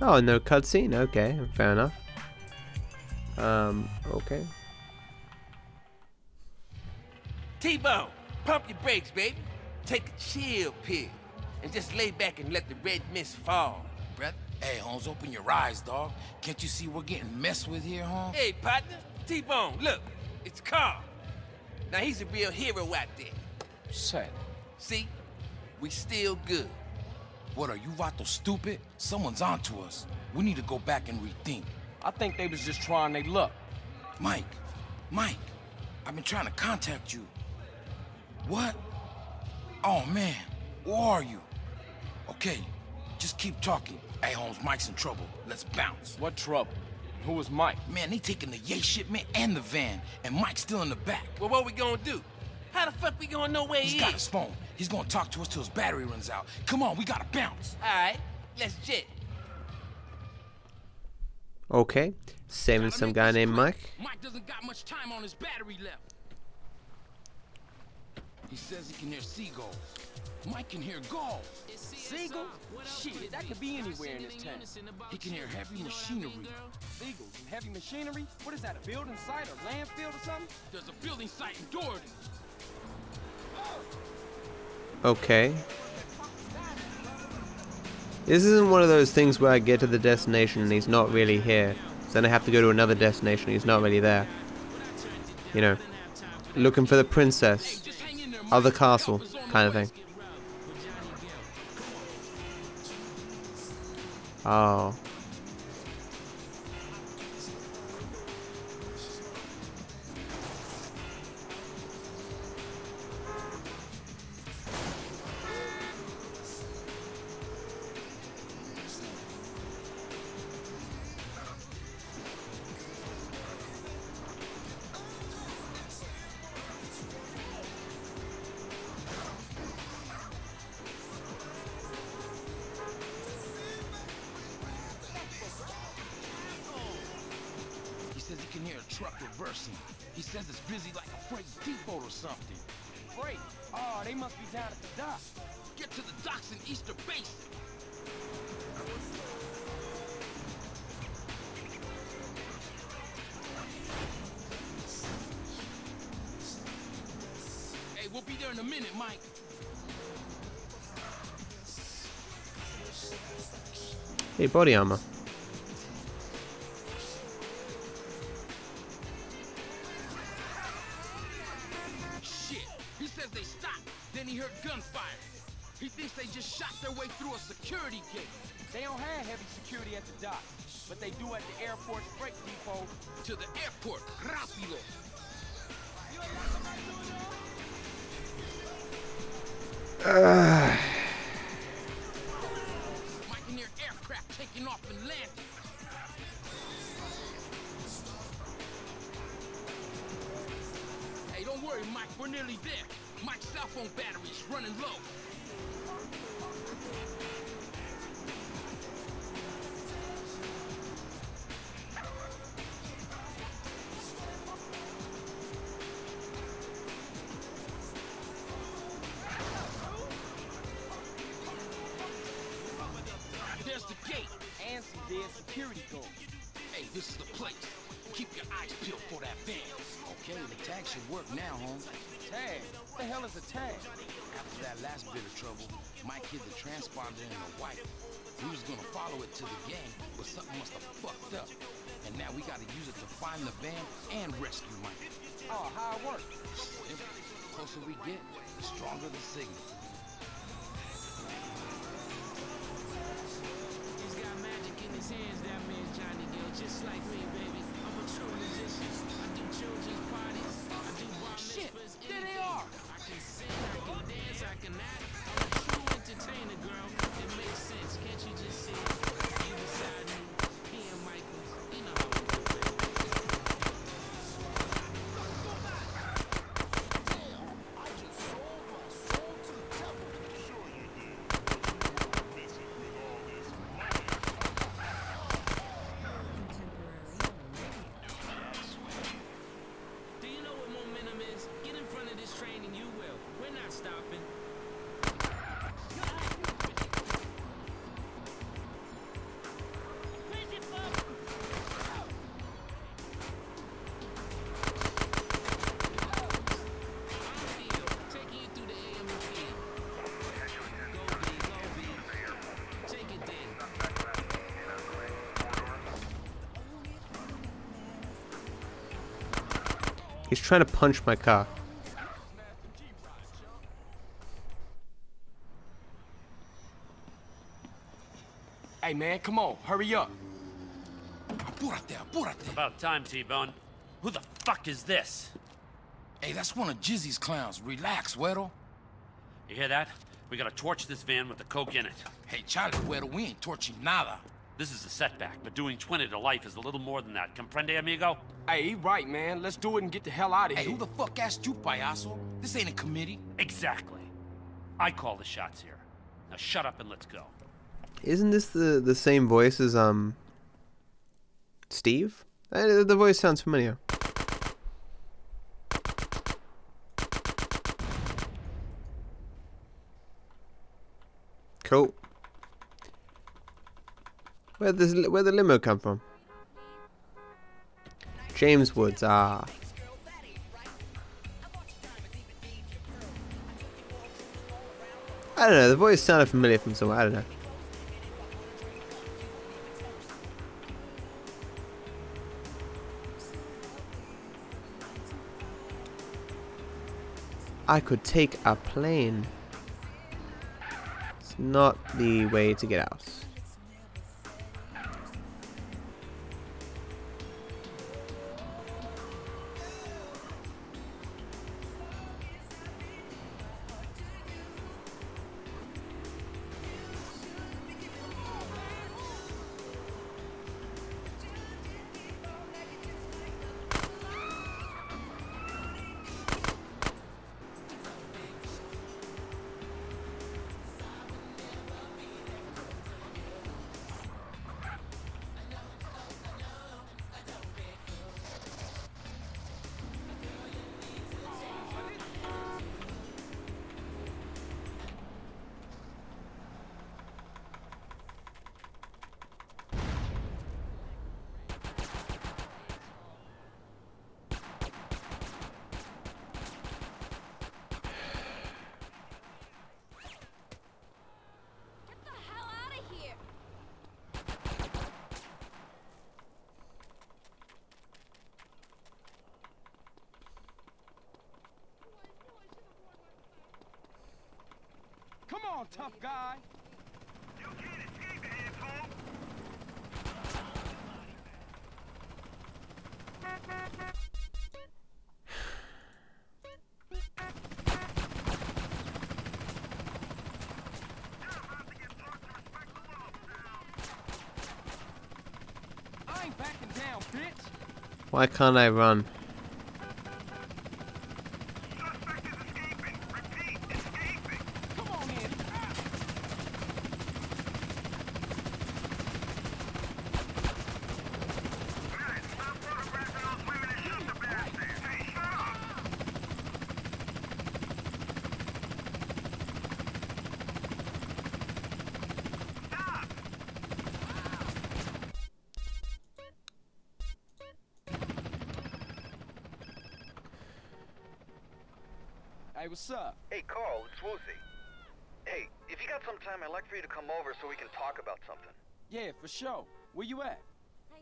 Oh, no cutscene? Okay, fair enough. Okay. T-Bone, pump your brakes, baby. Take a chill pill and just lay back and let the red mist fall, brother. Hey, Holmes, open your eyes, dog. Can't you see we're getting messed with here, Holmes? Hey, partner, T-Bone, look, it's Carl. Now, he's a real hero out there. Sad. See? We still good. What, are you vato stupid? Someone's on to us. We need to go back and rethink. I think they was just trying their luck. Mike, I've been trying to contact you. What? Oh, man, who are you? Okay, just keep talking. Hey, Holmes, Mike's in trouble. Let's bounce. What trouble? Who is Mike? Man, they taking the yay shipment and the van, and Mike's still in the back. Well, what we gonna do? How the fuck we gonna know where he is? He's got his phone. He's gonna talk to us till his battery runs out. Come on, we gotta bounce. Alright, let's jet. Okay, saving some guy named Mike. Mike doesn't got much time on his battery left. He says he can hear seagulls. Mike can hear gulls. Seagulls? Shit, that could be anywhere in this town. He can hear heavy machinery. Seagulls and heavy machinery? What is that, a building site or landfill or something? There's a building site in Jordan. Okay. This isn't one of those things where I get to the destination and he's not really here. So then I have to go to another destination and he's not really there. You know, looking for the princess. Other castle, kind of thing. Oh. Hey, body armor. Shit, he says they stopped, then he heard gunfire. He thinks they just shot their way through a security gate. They don't have heavy security at the dock. but they do at the airport brake depot to the airport. Rapido. Might near aircraft taking off and landing. Hey, don't worry, Mike. We're nearly there. Mike's cell phone battery's running low. He's trying to punch my car. Hey man, come on, hurry up. About time, T-Bone. Who the fuck is this? Hey, that's one of Jizzy's clowns. Relax, Weddle. You hear that? We gotta torch this van with the coke in it. Hey, Charlie, Weddle, we ain't torching nada. This is a setback, but doing 20 to life is a little more than that. Comprende, amigo? Hey, right, man. Let's do it and get the hell out of here. Hey, who the fuck asked you, payaso? This ain't a committee. Exactly. I call the shots here. Now shut up and let's go. Isn't this the same voice as, Steve? The voice sounds familiar. Cool. Where'd the limo come from? James Woods, ah. I don't know, the voice sounded familiar from somewhere, I don't know. I could take a plane. It's not the way to get out. Tough guy. You can't escape, asshole. Why can't I run? Suspect is escaping. Repeat, escaping. Come on in. Guys, stop photographing those women and shoot the bastards. Hey, shut up. Stop. What's up? Hey, Carl, it's Woozy. Hey, if you got some time, I'd like for you to come over so we can talk about something. Yeah, for sure. Where you at?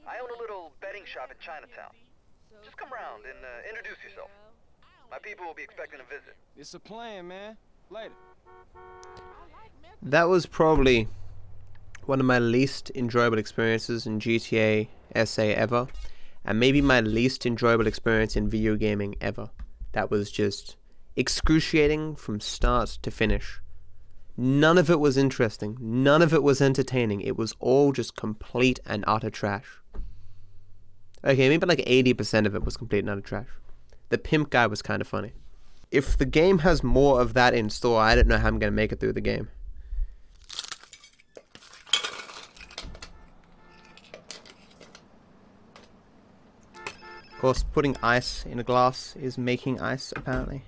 I own a little betting shop in Chinatown. Just come around and introduce yourself. My people will be expecting a visit. It's a plan, man. Later. That was probably one of my least enjoyable experiences in GTA SA ever, and maybe my least enjoyable experience in video gaming ever. That was just excruciating from start to finish. None of it was interesting. None of it was entertaining. It was all just complete and utter trash. Okay, maybe like 80% of it was complete and utter trash. The pimp guy was kind of funny. If the game has more of that in store, I don't know how I'm going to make it through the game. Of course, putting ice in a glass is making ice, apparently.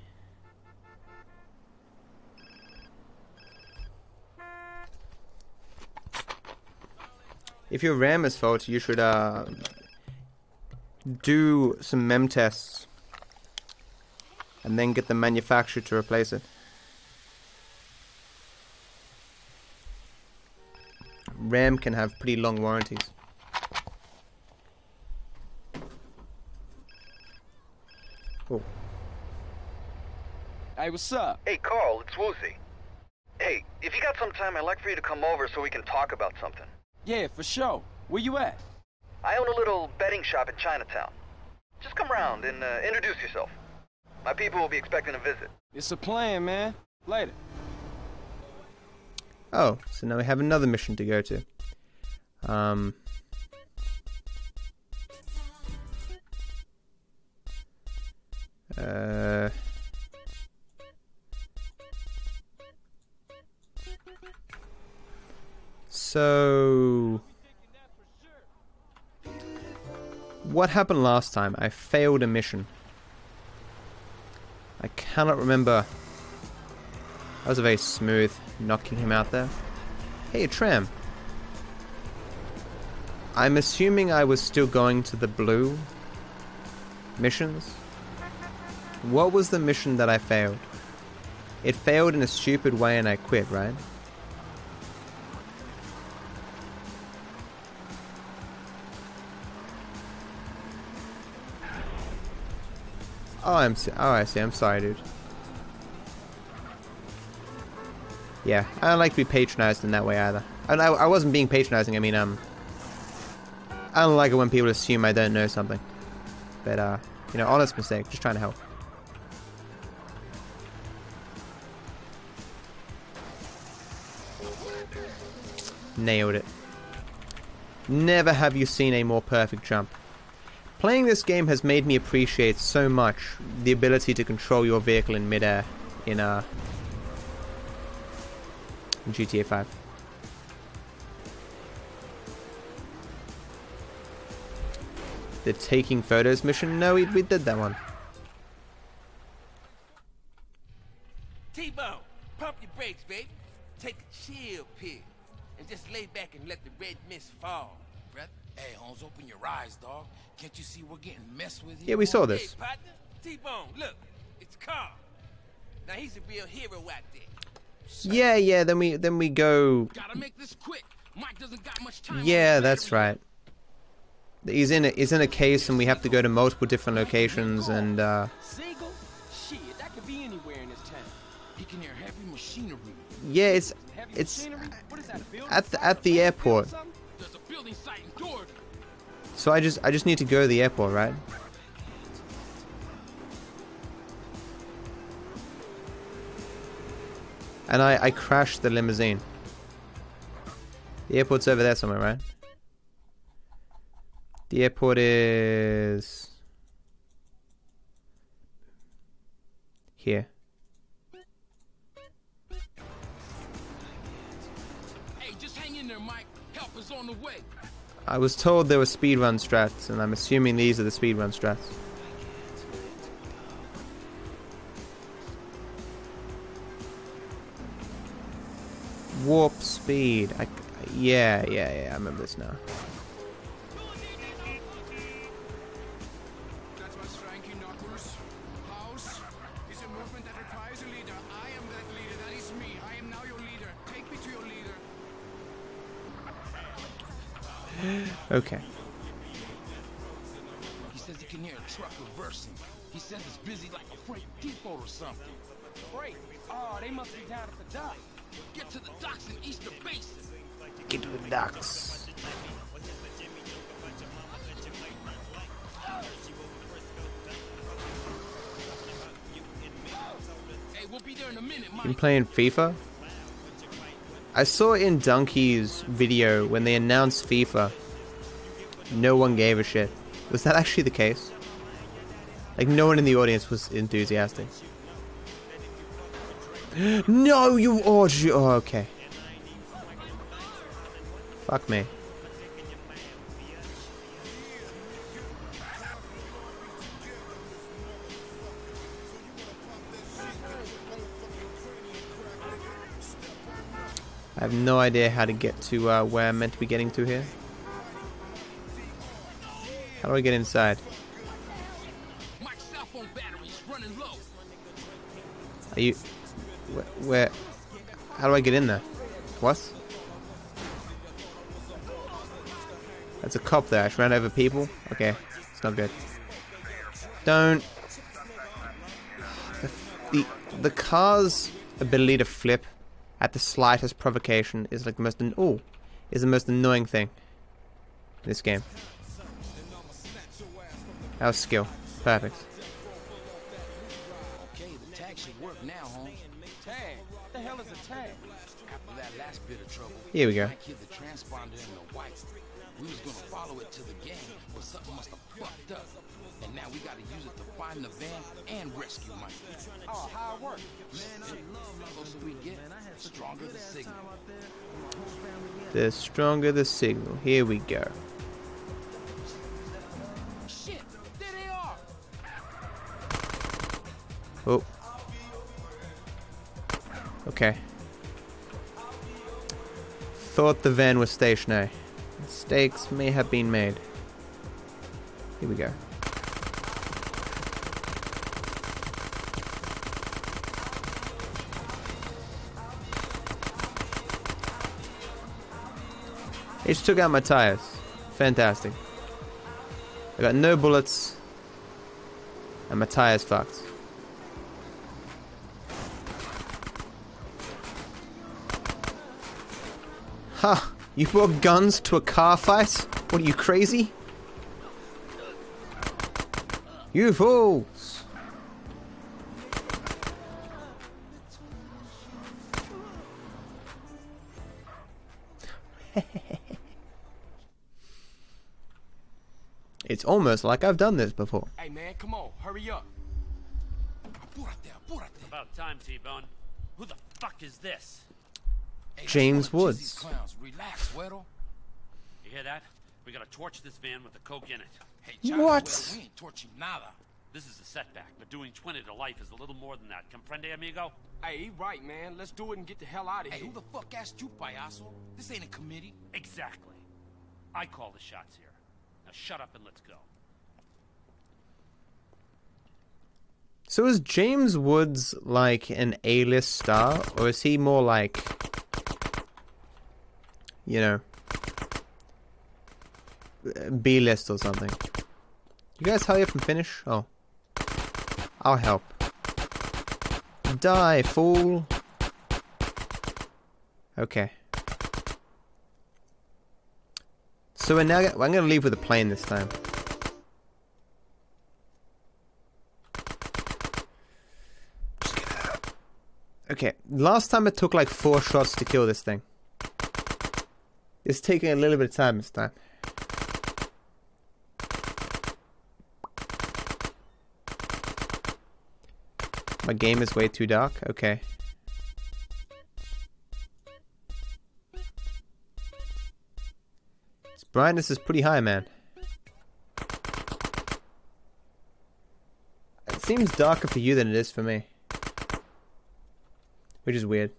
If your RAM is fault, you should do some mem tests and then get the manufacturer to replace it. RAM can have pretty long warranties. Oh. Hey, what's up? Hey, Carl, it's Woolsey. Hey, if you got some time, I'd like for you to come over so we can talk about something. Yeah, for sure. Where you at? I own a little betting shop in Chinatown. Just come around and introduce yourself. My people will be expecting a visit. It's a plan, man. Later. Oh, so now we have another mission to go to. So, what happened last time? I failed a mission. I cannot remember. That was a very smooth knocking him out there. Hey, a tram. I'm assuming I was still going to the blue missions. What was the mission that I failed? It failed in a stupid way and I quit, right? Oh, I see. I'm sorry, dude. Yeah, I don't like to be patronized in that way either. And I wasn't being patronizing. I mean, I don't like it when people assume I don't know something. But you know, honest mistake. Just trying to help. Nailed it. Never have you seen a more perfect jump. Playing this game has made me appreciate so much the ability to control your vehicle in midair in GTA 5. The taking photos mission? No, we did that one. T-Bone, pump your brakes, baby. Take a chill pill and just lay back and let the red mist fall, brother. Hey, Holmes, open your eyes, dog. Can't you see we're getting messed with here? Yeah, we saw this. Hey, partner, T-Bone, look, it's Carl. Now he's a real hero out there. So yeah. Then we go. Gotta make this quick. Mike doesn't got much time. Yeah, that's right. He's in a case, and we have to go to multiple different locations, and Single? Shit, that could be anywhere in this town. He can hear heavy machinery. Yeah, it's what is that, at the airport. So I just need to go to the airport, right? And I crashed the limousine. The airport's over there somewhere, right? The airport is... here. Hey, just hang in there, Mike. Help is on the way. I was told there were speedrun strats, and I'm assuming these are the speedrun strats. Warp speed. Yeah, I remember this now. Okay. He says he can hear a truck reversing. He says it's busy like a freight depot or something. Freight? Oh, they must be down at the dock. Get to the docks in Easter Basin. Get to the docks. Hey, we'll be there in a minute, Mike. You playing FIFA? I saw in Donkey's video when they announced FIFA, no one gave a shit. Was that actually the case? Like, no one in the audience was enthusiastic. No, you orgy. Oh, okay. Fuck me. I have no idea how to get to where I'm meant to be getting to here. How do I get inside? Mike's cell phone battery's running low. Are you... where... how do I get in there? What? That's a cop there. I just ran over people. Okay, it's not good. Don't... The car's ability to flip at the slightest provocation is like the most annoying thing in this game. That was skill. Perfect. Okay, the tag should work now, homie. Tag? What the hell is a tag? After that last bit of trouble, here we go. I killed the transponder in the white. We was gonna follow it to the game, but something must have fucked up. And now we gotta use it to find the van and rescue Mike. Oh, how it works. Man, I love we get stronger the signal. The stronger the signal. Here we go. Shit, there they are. Oh. Okay. Thought the van was stationary. Mistakes may have been made. Here we go. It just took out my tires. Fantastic. I got no bullets. And my tires fucked. Ha! You brought guns to a car fight? What are you, crazy? You fools! It's almost like I've done this before. Hey man, come on, hurry up. About time, T-Bone. Who the fuck is this? James Woods. Relax, Weddle. You hear that? We gotta torch this van with the coke in it. Hey, John, what? We ain't torching nada. This is a setback, but doing 20 to life is a little more than that. Comprende, amigo? Hey, he right, man. Let's do it and get the hell out of here. Hey, who the fuck asked you, payaso? This ain't a committee. Exactly. I call the shots here. Now shut up and let's go. So is James Woods like an A-list star, or is he more like, you know, B-list or something? You guys hurry up and finish? Oh. I'll help. Die, fool! Okay. So we're now... I'm gonna leave with a plane this time. Okay, last time it took like 4 shots to kill this thing. It's taking a little bit of time this time. My game is way too dark? Okay. Its brightness is pretty high, man. It seems darker for you than it is for me. Which is weird.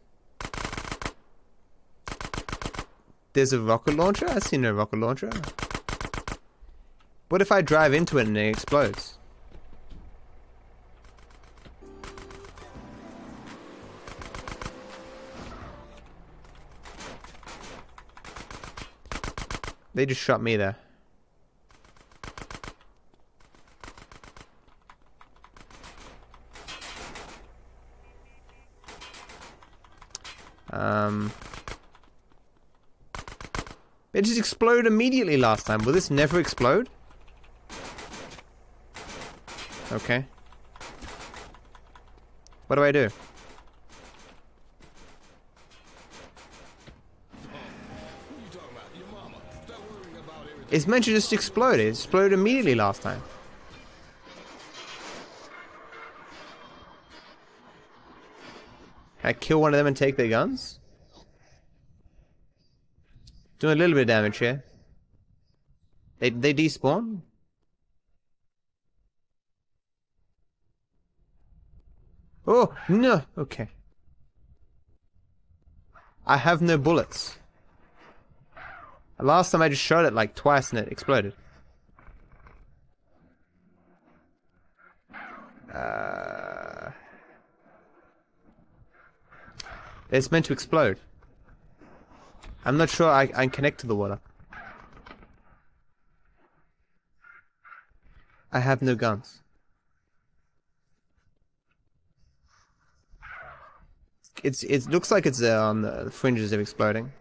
There's a rocket launcher? I've seen no rocket launcher. What if I drive into it and it explodes? They just shot me there. It just exploded immediately last time. Will this never explode? Okay. What do I do? It's meant to just explode. It exploded immediately last time. I kill one of them and take their guns? Doing a little bit of damage here. They despawn? Oh, no! Okay. I have no bullets. Last time I just shot it like twice and it exploded. It's meant to explode. I'm not sure I connect to the water. I have no guns. It looks like it's on the fringes of exploding.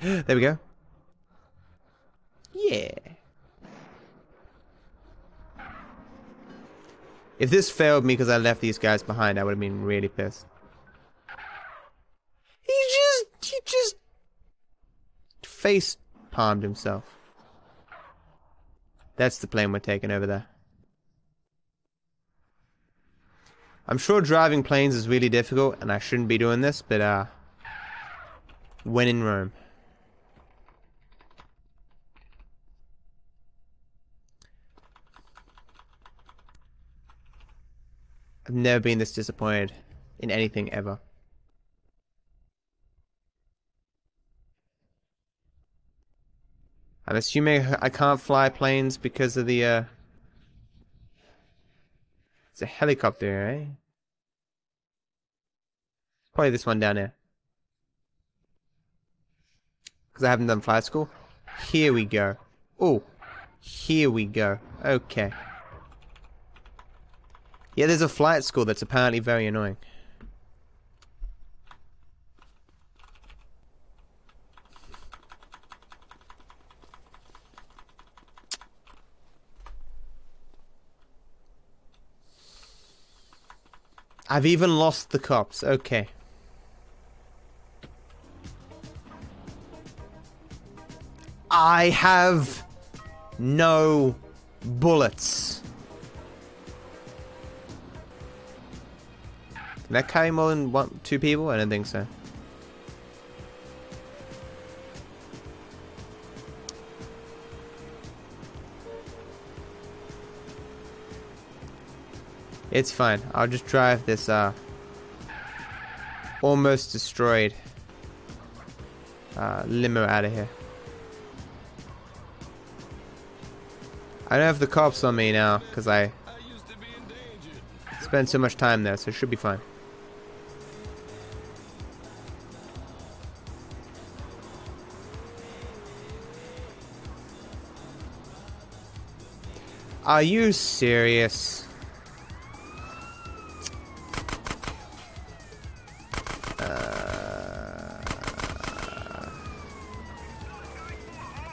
There we go. Yeah. If this failed me because I left these guys behind, I would have been really pissed. He just face palmed himself. That's the plane we're taking over there. I'm sure driving planes is really difficult, and I shouldn't be doing this, but when in Rome. I've never been this disappointed in anything ever. I'm assuming I can't fly planes because of the, it's a helicopter, right? Probably this one down here. Because I haven't done flight school. Here we go. Oh, here we go. Okay. Yeah, there's a flight school that's apparently very annoying. I've even lost the cops. Okay. I have no bullets. Can that carry more than 2 people? I don't think so. It's fine. I'll just drive this, almost destroyed limo out of here. I don't have the cops on me now, because I spent so much time there, so it should be fine. Are you serious?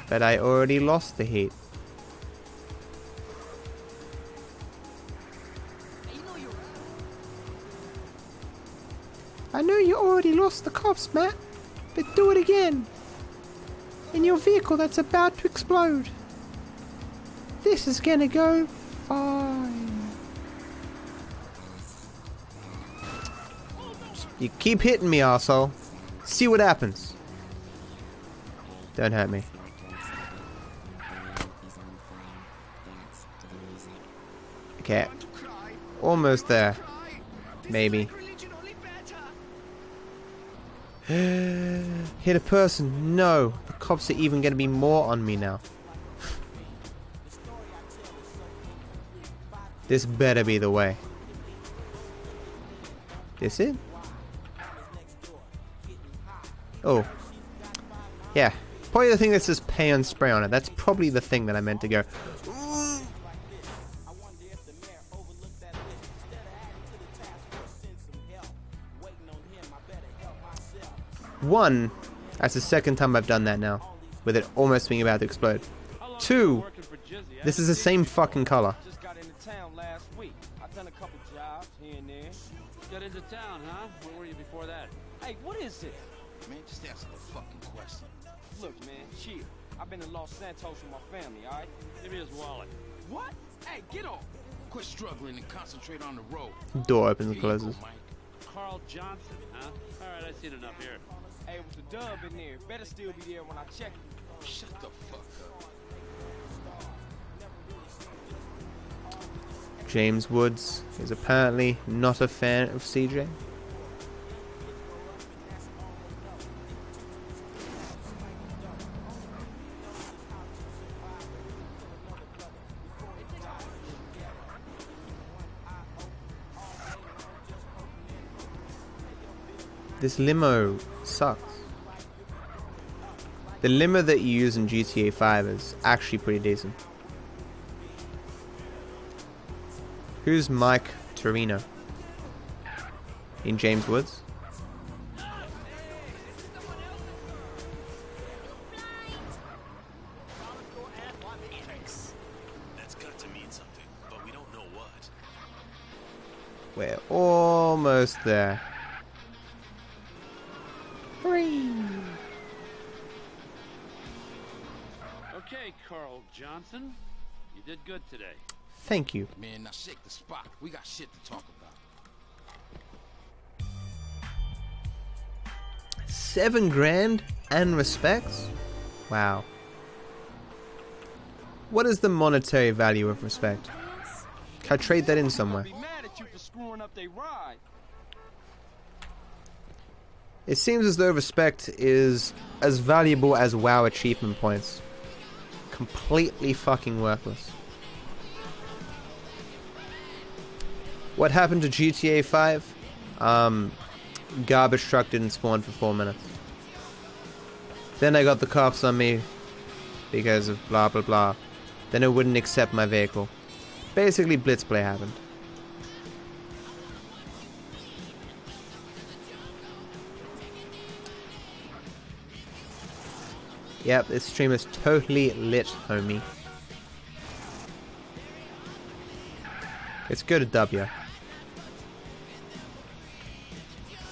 But I already lost the heat. I know you already lost the cops, Matt, but do it again. In your vehicle that's about to explode. This is gonna go fine. You keep hitting me, asshole. See what happens. Don't hurt me. Okay. Almost there. Maybe. Hit a person. No. The cops are even going to be more on me now. This better be the way. This it? Oh. Yeah. Probably the thing that says pay and spray on it. That's probably the thing that I meant to go. One, that's the second time I've done that now, with it almost being about to explode. Two, this is the same fucking color. Hey, what is it? Man, just answer the fucking question. Look, man, chill. I've been in Los Santos with my family, all right? Give me his wallet. What? Hey, get off. Quit struggling and concentrate on the road. Door opens and closes. Carl Johnson, huh? All right, I've seen enough here. Hey, with the dub in there, better still be there when I check it. Shut the fuck up. James Woods is apparently not a fan of CJ. This limo sucks. The limo that you use in GTA 5 is actually pretty decent. Who's Mike Toreno? In James Woods? That's got to mean something, but we don't know what. We're almost there. Okay, Carl Johnson, you did good today. Thank you. Man, now shake the spot. We got shit to talk about. 7 grand and respects? Wow. What is the monetary value of respect? Can I trade that in somewhere? It seems as though respect is as valuable as WoW achievement points. Completely fucking worthless. What happened to GTA 5? Garbage truck didn't spawn for 4 minutes. Then I got the cops on me because of blah blah blah. Then it wouldn't accept my vehicle. Basically blitzplay happened. Yep, this stream is totally lit, homie. Let's go to W.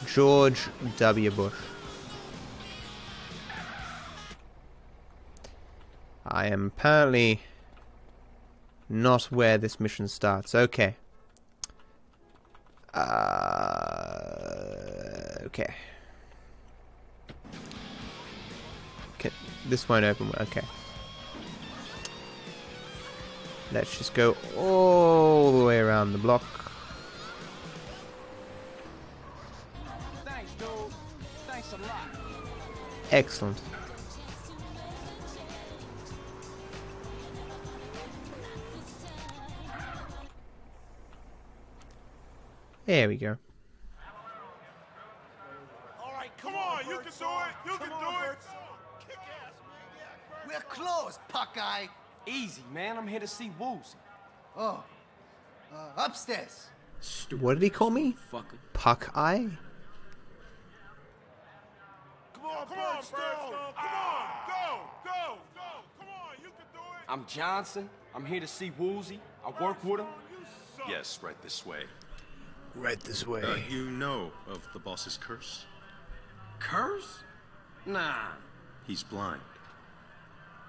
George W. Bush. I am apparently not where this mission starts. Okay. Okay. This won't open. Okay. Let's just go all the way around the block. Thanks, dude. Thanks a lot. Excellent. There we go. All right, come on. You can do it. You can do it. We're close, Puckeye. Easy, man. I'm here to see Woolsey. Oh. Upstairs. What did he call me? Fucker. Puckeye? Come on, come on, Birdstone. Come on. Go, go, go. Come on, you can do it. I'm Johnson. I'm here to see Woolsey. I work with him. Yes, right this way. Right this way. You know of the boss's curse? Curse? Nah. He's blind.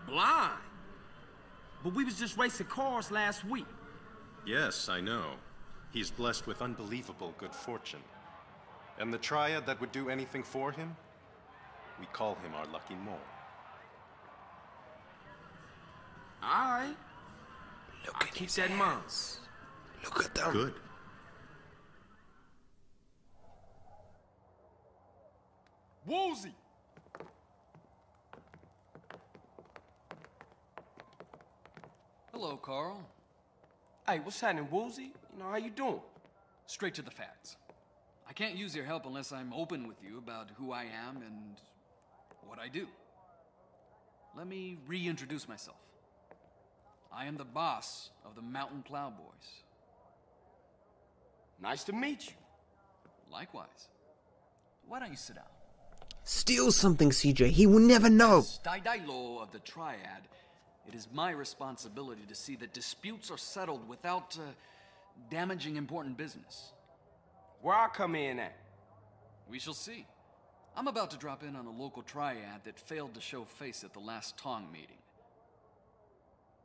Blind? But we was just racing cars last week. Yes, I know. He's blessed with unbelievable good fortune. And the triad that would do anything for him? We call him our lucky mole. Alright. I keep that in mind. Look at them. Good. Woolsey! Hello, Carl. Hey, what's happening, Woolsey? You know, how you doing? Straight to the facts. I can't use your help unless I'm open with you about who I am and what I do. Let me reintroduce myself. I am the boss of the Mountain Plowboys. Nice to meet you. Likewise. Why don't you sit down? Steal something, CJ. He will never know. As Daidai-lo of the Triad, it is my responsibility to see that disputes are settled without damaging important business. Where I come in at? We shall see. I'm about to drop in on a local triad that failed to show face at the last Tong meeting.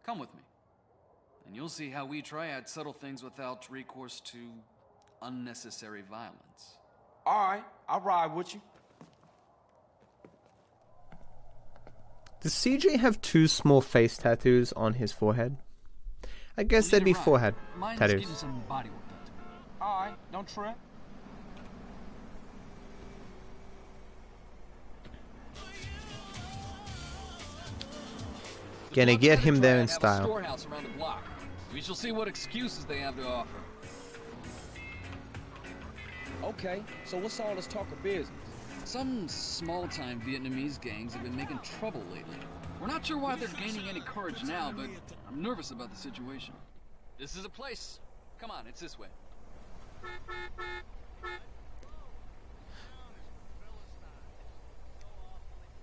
Come with me, and you'll see how we triad settle things without recourse to unnecessary violence. All right, I'll ride with you. Does CJ have two small face tattoos on his forehead? I guess they'd be forehead tattoos. All right, don't trip. Gonna get him there in style. Storehouse around the block. We shall see what excuses they have to offer. Okay, so what's all this talk of business? Some small-time Vietnamese gangs have been making trouble lately. We're not sure why they're gaining any courage now, but I'm nervous about the situation. This is a place. Come on, it's this way.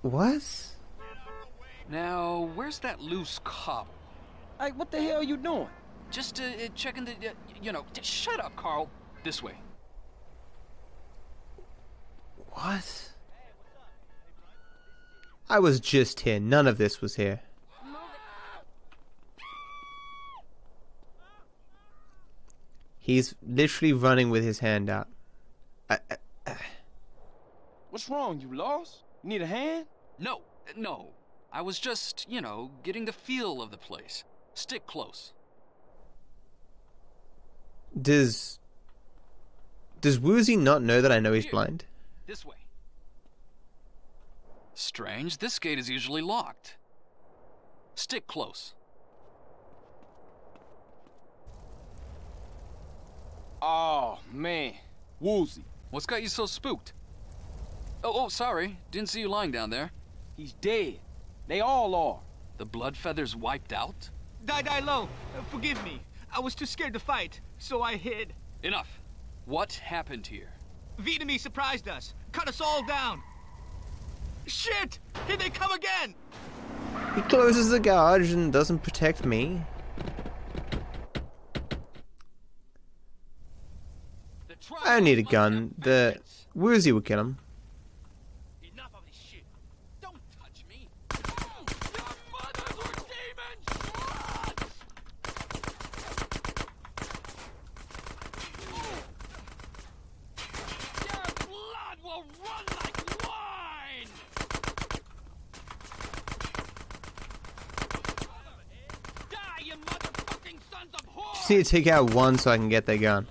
What? Now, where's that loose cop? Hey, what the hell are you doing? Just checking the, you know, shut up, Carl. This way. What? I was just here. None of this was here. He's literally running with his hand out. What's wrong? You lost? You need a hand? No, no. I was just, you know, getting the feel of the place. Stick close. Does Woozy not know that I know he's blind? This way. Strange, this gate is usually locked. Stick close. Oh, man. Woozy. What's got you so spooked? Oh, sorry. Didn't see you lying down there. He's dead. They all are. The blood feathers wiped out? Daidai-lo, forgive me. I was too scared to fight, so I hid. Enough. What happened here? Vietnamese surprised us. Cut us all down. Shit! Here they come again! He closes the garage and doesn't protect me. I don't need a gun. The Woozy would kill him. I just need to take out one so I can get that gun.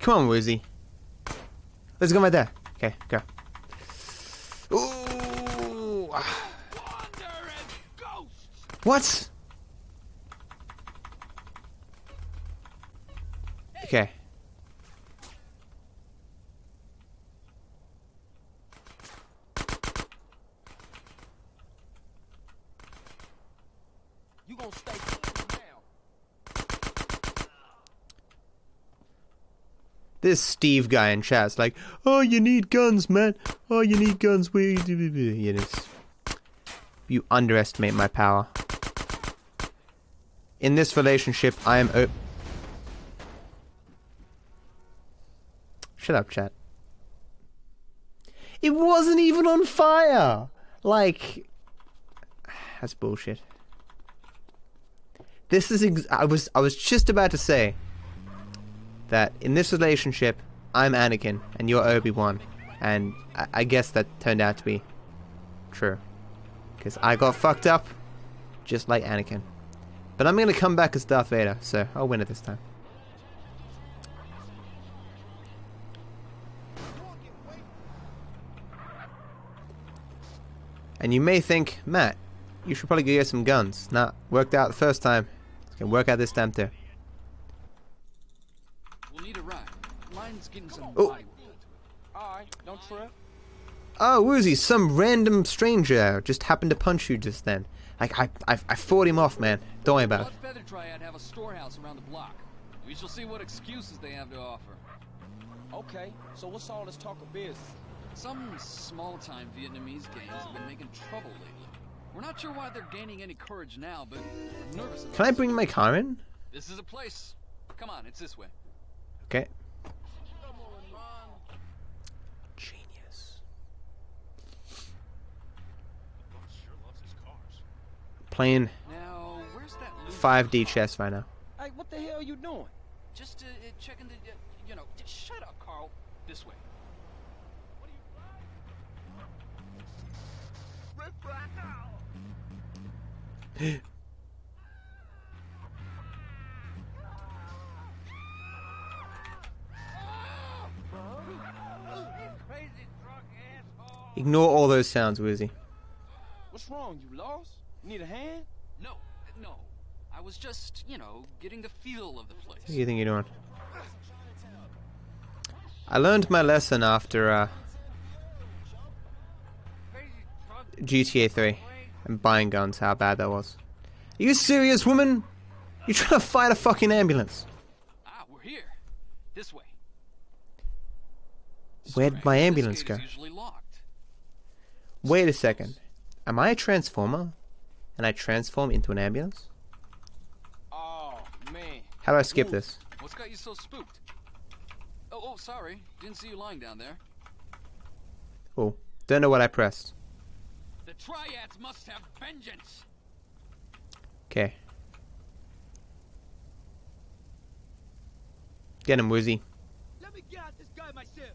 Come on, Woozy. Let's go right there. Okay, go. Ooh. What? Okay. This Steve guy in chat's like, oh, you need guns, man. Oh, you need guns. You underestimate my power. In this relationship, I am Shut up, chat. It wasn't even on fire! Like... that's bullshit. This is I was just about to say that in this relationship, I'm Anakin and you're Obi-Wan. And I guess that turned out to be true. Because I got fucked up just like Anakin. But I'm going to come back as Darth Vader, so I'll win it this time. And you may think, Matt, you should probably go get some guns. Nah, worked out the first time. It's gonna work out this time too. We'll need a ride. Mine's getting some body wood. Alright, don't trip. Oh, Woozy, some random stranger just happened to punch you just then. Like I fought him off, man. Don't worry about it. Feather Triad have a storehouse around the block. We shall see what excuses they have to offer. Okay, so what's all this talk of business? Some small-time Vietnamese gangs have been making trouble lately. We're not sure why they're gaining any courage now, but we're nervous. Can I bring my car in? This is a place. Come on, it's this way. Okay. Genius. Playing now, where's that 5D chess right now. Hey, what the hell are you doing? Just checking the, you know, just shut up, Carl. This way. Ignore all those sounds, Woozy. What's wrong? You lost? Need a hand? No, no. I was just, you know, getting the feel of the place. What do you think you're doing? I learned my lesson after GTA 3 and buying guns, how bad that was. Are you serious, woman? You trying to fight a fucking ambulance? Ah, we're here. This way. Where'd my ambulance go? Wait a second. Am I a transformer? And I transform into an ambulance? Oh, man. How do I skip this? What's got you so spooked? Oh, sorry. Didn't see you lying down there. Oh, don't know what I pressed. The triads must have vengeance. Okay. Get him, Woozy. Let me get out this guy myself.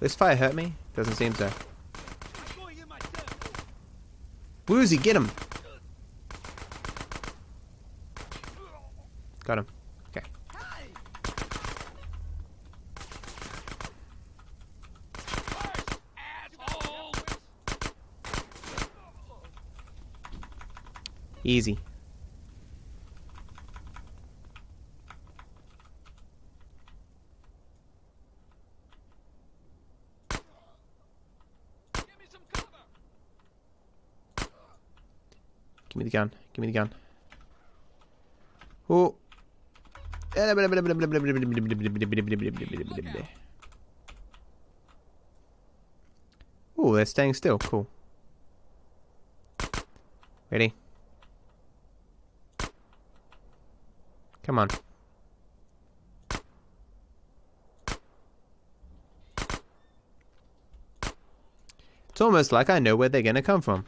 This fire hurt me? Doesn't seem so. Woozy, get him. Got him. Easy. Give me some cover. Give me the gun. Give me the gun. Oh. Oh, they're staying still. Cool. Ready? Come on. It's almost like I know where they're gonna come from.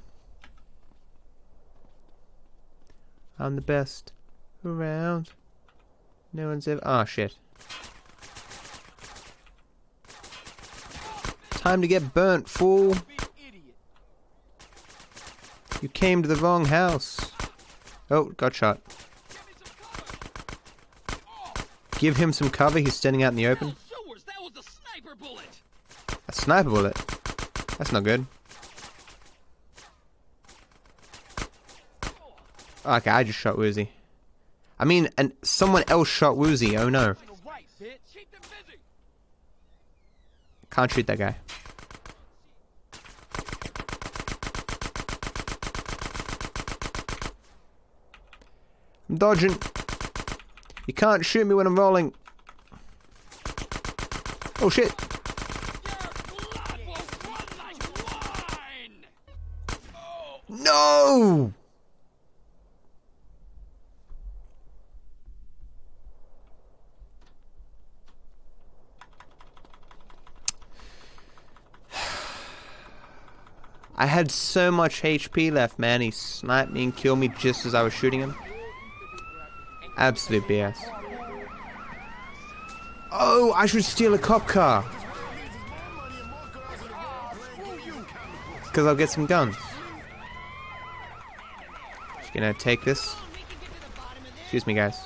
I'm the best around. No one's ever... ah, shit. Time to get burnt, fool. You came to the wrong house. Oh, got shot. Give him some cover, he's standing out in the open. That was a sniper bullet. A sniper bullet? That's not good. Oh, okay, I just shot Woozy. I mean, and someone else shot Woozy, oh no. Can't shoot that guy. I'm dodging. You can't shoot me when I'm rolling. Oh shit. No! I had so much HP left, man. He sniped me and killed me just as I was shooting him. Absolute BS. Oh, I should steal a cop car. Because I'll get some guns. Just gonna take this. Excuse me, guys.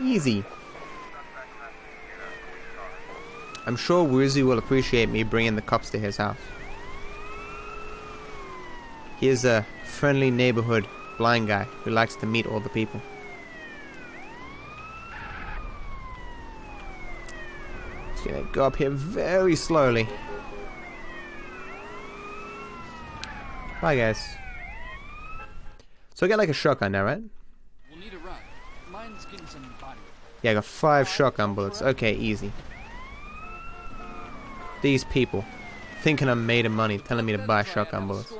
Easy. I'm sure Woozy will appreciate me bringing the cops to his house. He is a friendly neighborhood blind guy who likes to meet all the people. Just gonna go up here very slowly. Bye, guys. So I got like a shotgun now, right? We'll need a ride. Mine's getting some body. Yeah, I got 5 shotgun bullets. Okay, easy. These people, thinking I'm made of money, telling me to buy shotgun bullets.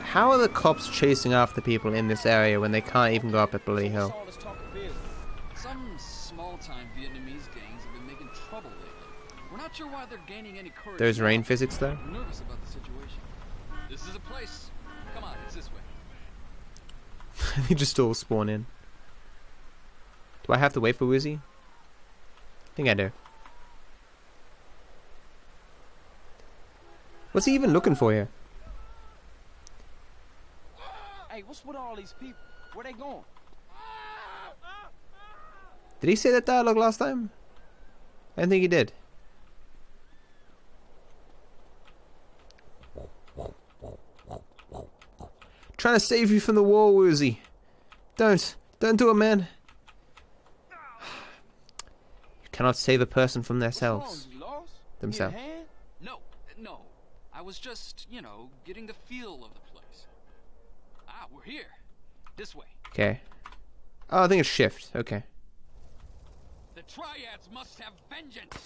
How are the cops chasing after people in this area when they can't even go up at Bloody Hill? Those rain physics though? They just all spawn in. Do I have to wait for Woozy? I think I do. What's he even looking for here? Hey, what's with all these people? Where they going? Did he say that dialogue last time? I don't think he did. Trying to save you from the war, Woozy. Don't do it, man. Cannot save a person from themselves. No. I was just, you know, getting the feel of the place. Ah, we're here. This way. Okay. Oh, I think it's shift. Okay. The triads must have vengeance.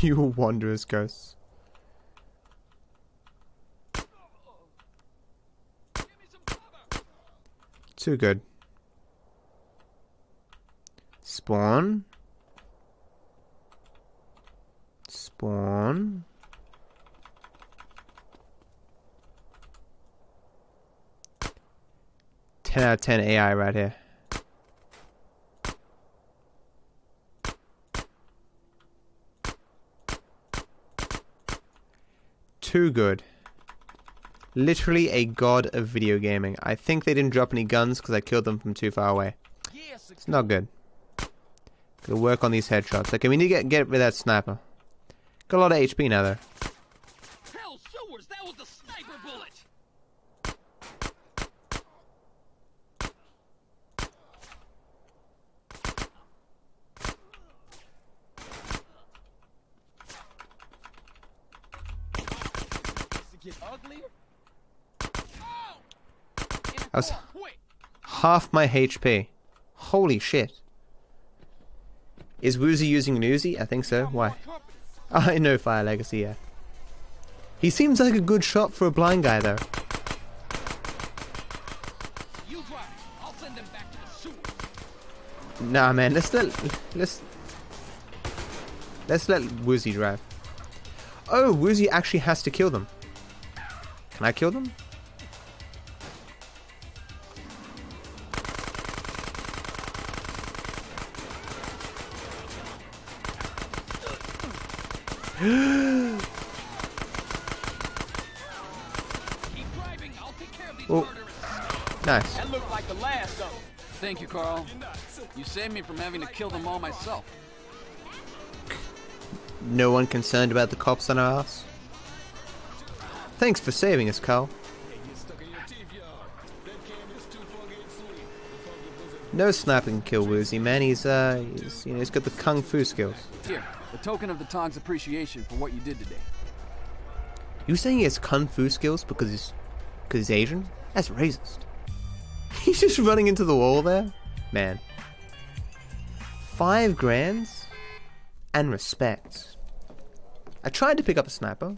You wander as ghosts. Too good. Spawn. Spawn. Ten out of 10 AI right here. Too good. Literally a god of video gaming. I think they didn't drop any guns because I killed them from too far away. It's not good. Gotta work on these headshots. Okay, we need to get rid of that sniper. Got a lot of HP now though. Hell, sewers, that was the sniper bullet. That was half my HP. Holy shit. Is Woozy using an Uzi? I think so. Why? I know Fire Legacy, yeah. He seems like a good shot for a blind guy though. Nah man, let's let Woozy drive. Oh, Woozy actually has to kill them. Can I kill them? Oh, nice. That looked like the last of them. Thank you, Carl. You saved me from having to kill them all myself. No one concerned about the cops on our ass? Thanks for saving us, Carl. No sniper can kill Woozy, man. He's he's got the kung fu skills. Here, a token of the Tog's appreciation for what you did today. You saying he has kung fu skills because he's Asian? That's racist. He's just running into the wall there. man. 5 grand and respect. I tried to pick up a sniper.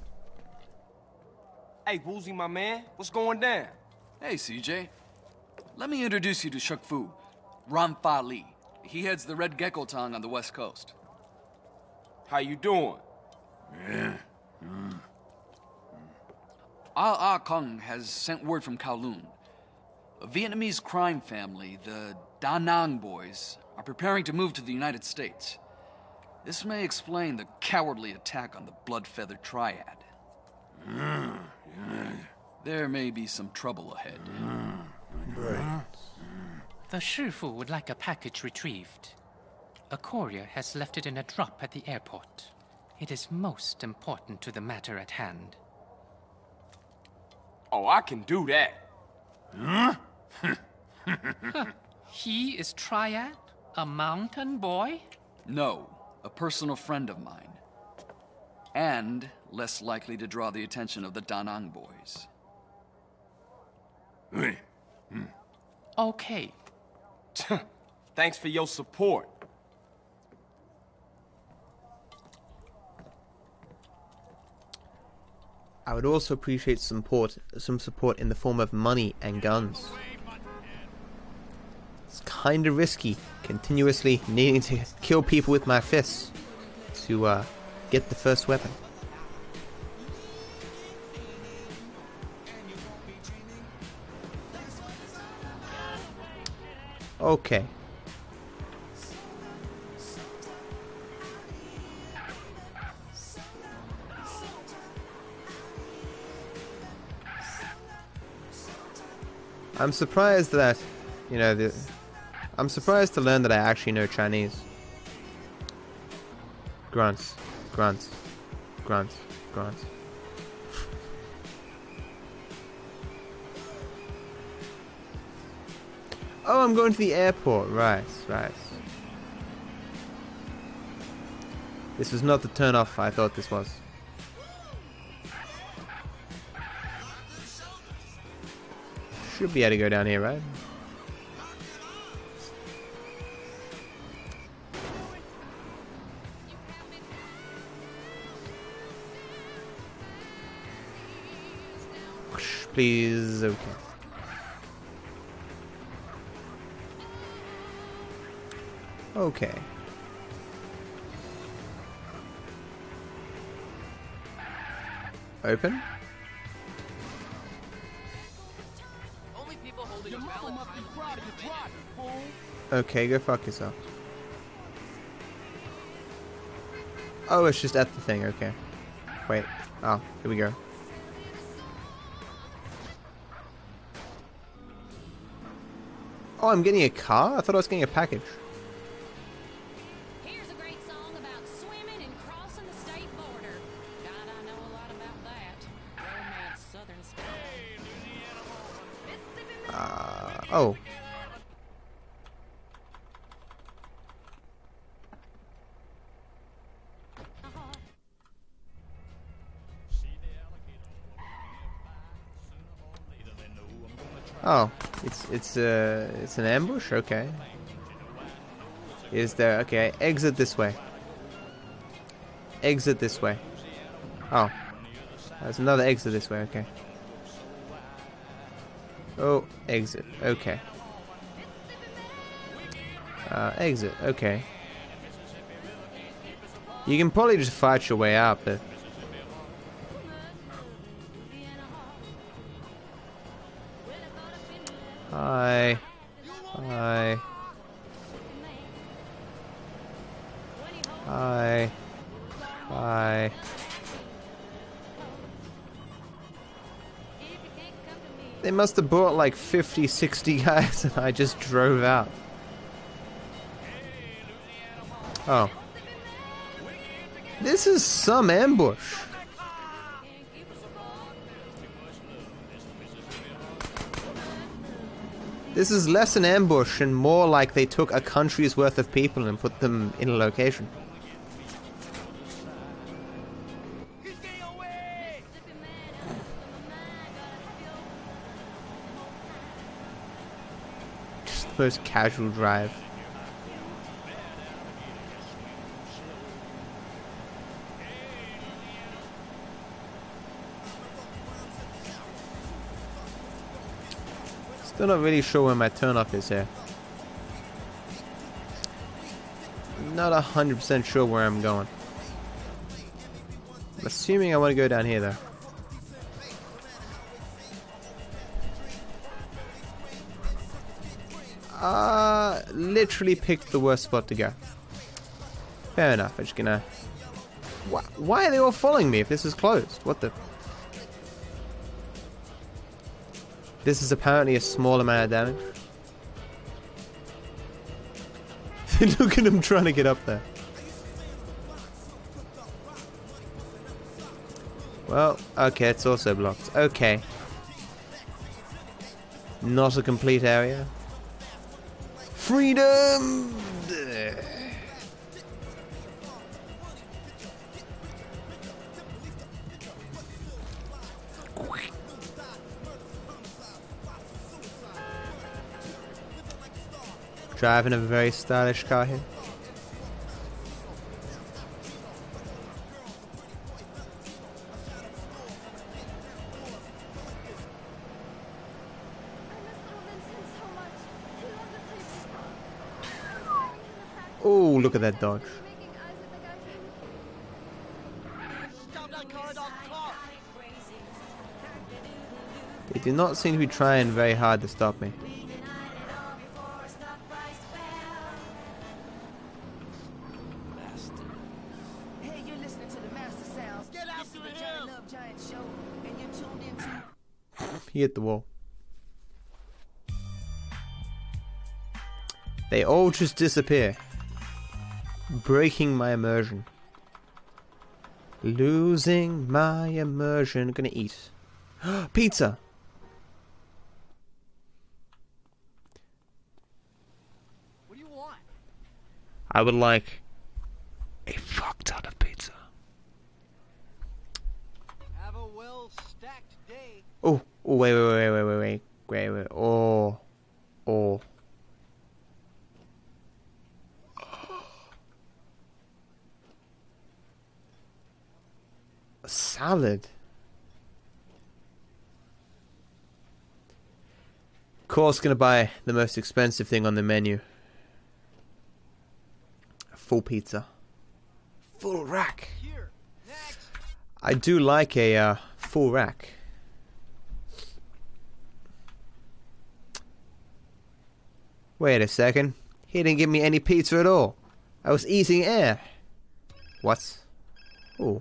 Hey, Woolsey, my man. What's going down? Hey, CJ. Let me introduce you to Shuk Fu, Ran Fa Li. He heads the Red Gecko Tong on the West Coast. How you doing? Yeah. Ah Kung has sent word from Kowloon. A Vietnamese crime family, the Da Nang boys, are preparing to move to the United States. This may explain the cowardly attack on the Bloodfeather Triad. There may be some trouble ahead. Right. The Shifu would like a package retrieved. A courier has left it in a drop at the airport. It is most important to the matter at hand. Oh, I can do that. Huh? He is Triad? A mountain boy? No, a personal friend of mine. And less likely to draw the attention of the Da Nang boys. Okay. Thanks for your support. I would also appreciate some support in the form of money and guns. It's kind of risky, continuously needing to kill people with my fists to get the first weapon. Okay. I'm surprised that, you know, I'm surprised to learn that I actually know Chinese. Grunts, grunts, grunts, grunts. Oh, I'm going to the airport. Right, right. This was not the turn-off I thought this was. Should be able to go down here, right? Please, okay. Okay. Open. Okay, go fuck yourself. Oh, it's just at the thing, okay. Wait. Oh, here we go. Oh, I'm getting a car? I thought I was getting a package. Here's a great song about swimming and crossing the state border. God, I know a lot about that. Romance, southern style. Oh. Oh, it's an ambush. Okay. Is there? Okay, exit this way. Exit this way. Oh, there's another exit this way. Okay. Oh, exit. Okay. Exit. Okay. You can probably just fight your way out, but. Hi. Hi. Hi. Hi. They must have bought like 50, 60 guys and I just drove out. Oh. This is some ambush. This is less an ambush and more like they took a country's worth of people and put them in a location. Just first casual drive. Still not really sure where my turn off is here. Not 100% sure where I'm going. I'm assuming I want to go down here though. Literally picked the worst spot to go. Fair enough, I'm just gonna... Why are they all following me if this is closed? What the... This is apparently a small amount of damage. Look at him trying to get up there. Well, okay, it's also blocked. Okay. Not a complete area. Freedom! Driving a very stylish car here. Oh, look at that dodge. They do not seem to be trying very hard to stop me. He hit the wall. They all just disappear, breaking my immersion. Losing my immersion. Gonna eat pizza. What do you want? I would like a fuck ton of pizza. Have a well-stacked day. Oh. Oh, wait. Oh. A salad. Of course, gonna buy the most expensive thing on the menu. A full pizza. Full rack. I do like a full rack. Wait a second, he didn't give me any pizza at all. I was eating air. What? Oh.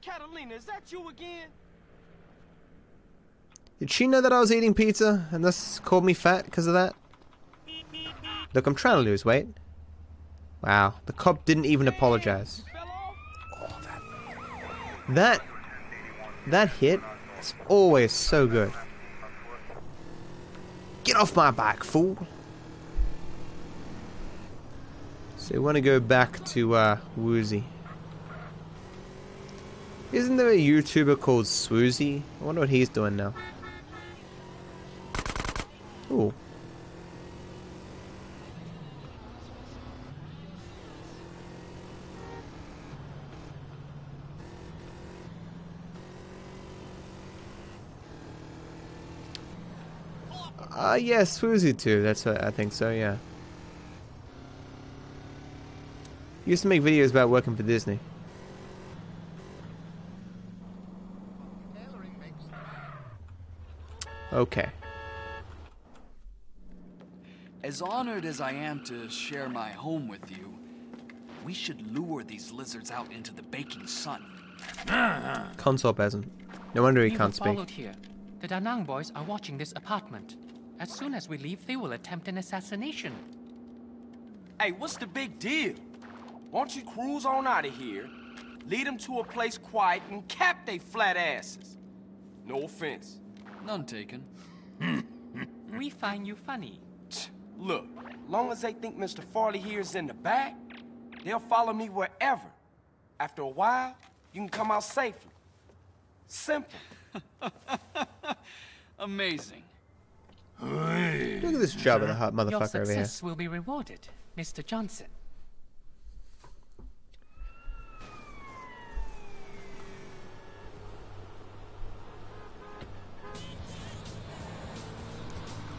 Catalina, is that you again? Did she know that I was eating pizza and thus called me fat because of that? Look, I'm trying to lose weight. Wow, the cop didn't even apologize. Oh, that hit is always so good. Get off my bike, fool! So we want to go back to Woolsey. Isn't there a YouTuber called Swoozie? I wonder what he's doing now. Ooh. Yeah, Swoozie too, that's what I think so, yeah. Used to make videos about working for Disney. Okay. As honored as I am to share my home with you, we should lure these lizards out into the baking sun. Console peasant. No wonder he can't speak. Here. The Da Nang boys are watching this apartment. As soon as we leave, they will attempt an assassination. Hey, what's the big deal? Why don't you cruise on out of here, lead them to a place quiet, and cap they flat asses? No offense. None taken. We find you funny. Look, long as they think Mr. Farley here is in the back, they'll follow me wherever. After a while, you can come out safely. Simple. Amazing. Look at this job of the hot motherfucker over here. Your success will be rewarded, Mr. Johnson.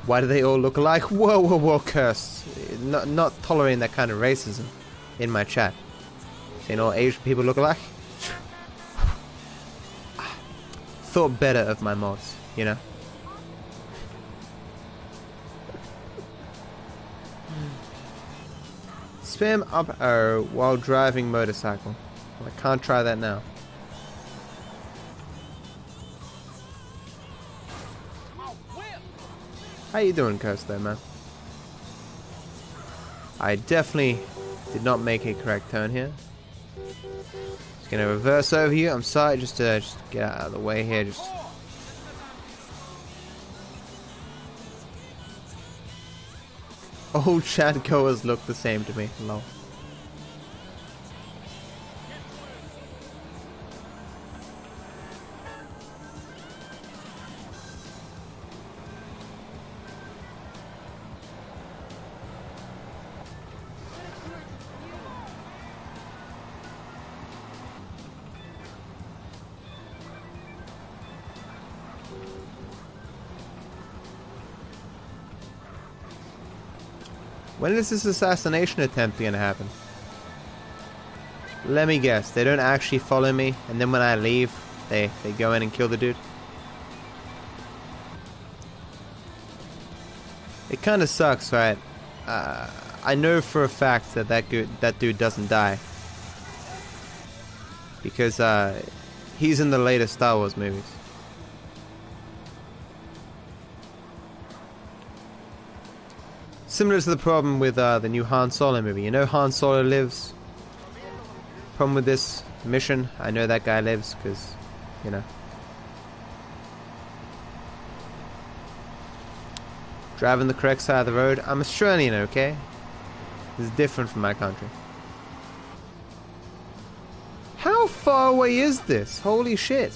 Why do they all look alike? Whoa, whoa, whoa, curse. Not tolerating that kind of racism in my chat. Saying all Asian people look alike? Thought better of my mods, you know? Spam up arrow while driving motorcycle. Well, I can't try that now. How you doing, Curse, though, man? I definitely did not make a correct turn here. Just gonna reverse over here. I'm sorry, just get out of the way here. Just old chat goers look the same to me. Lol. When is this assassination attempt gonna happen? Let me guess, they don't actually follow me, and then when I leave, they go in and kill the dude. It kinda sucks, right? I know for a fact that that dude doesn't die. Because, he's in the latest Star Wars movies. Similar to the problem with the new Han Solo movie. You know Han Solo lives. Problem with this mission, I know that guy lives because, you know. Driving the correct side of the road. I'm Australian, okay? This is different from my country. How far away is this? Holy shit.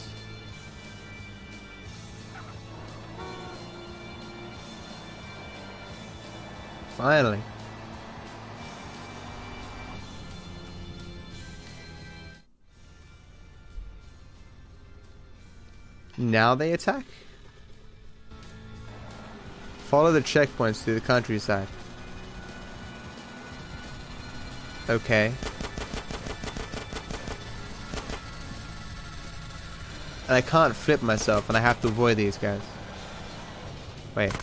Finally. Now they attack? Follow the checkpoints through the countryside. Okay. And I can't flip myself, and I have to avoid these guys. Wait.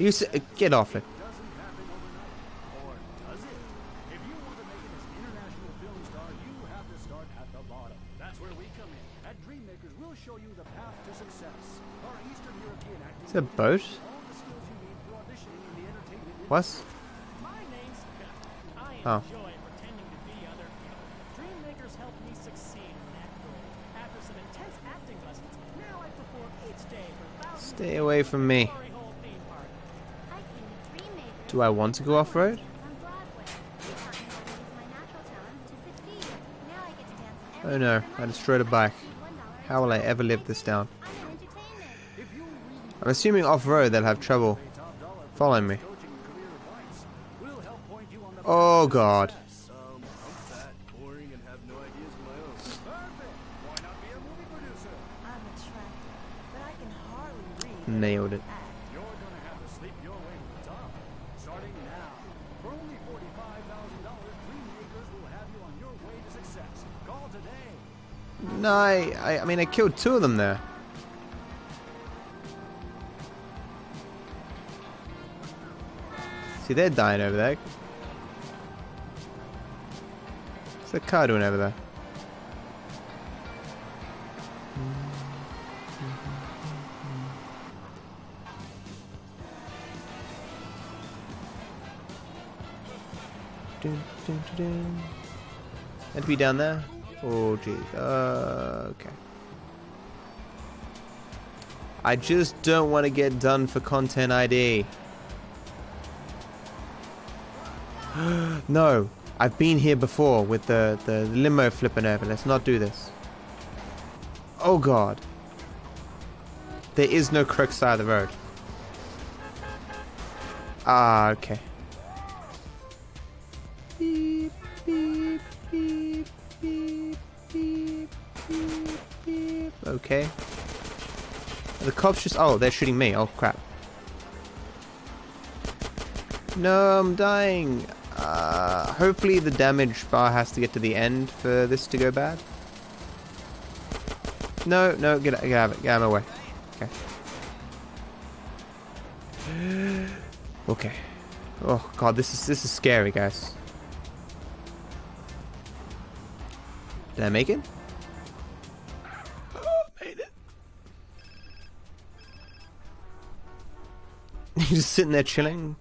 You get off it. It's a boat? What? Oh. Stay away from me. Do I want to go off-road? Oh no, I destroyed a bike. How will I ever live this down? I'm assuming off-road they'll have trouble following me. Oh god. Nailed it. No, I mean, I killed two of them there. See, they're dying over there. What's the car doing over there? Had to be down there. Oh jeez, okay. I just don't want to get done for content ID. No, I've been here before with the limo flipping over. Let's not do this. Oh god. There is no correct side of the road. Ah, okay. Beep, beep, beep, beep, beep, beep, beep. Okay. The cops just... Oh, they're shooting me. Oh, crap. No, I'm dying. Hopefully the damage bar has to get to the end for this to go bad. No, no, get out of it. Get out of my way. Okay. Okay. Oh god, this is scary, guys. Did I make it? Oh, I made it. You just sitting there chilling?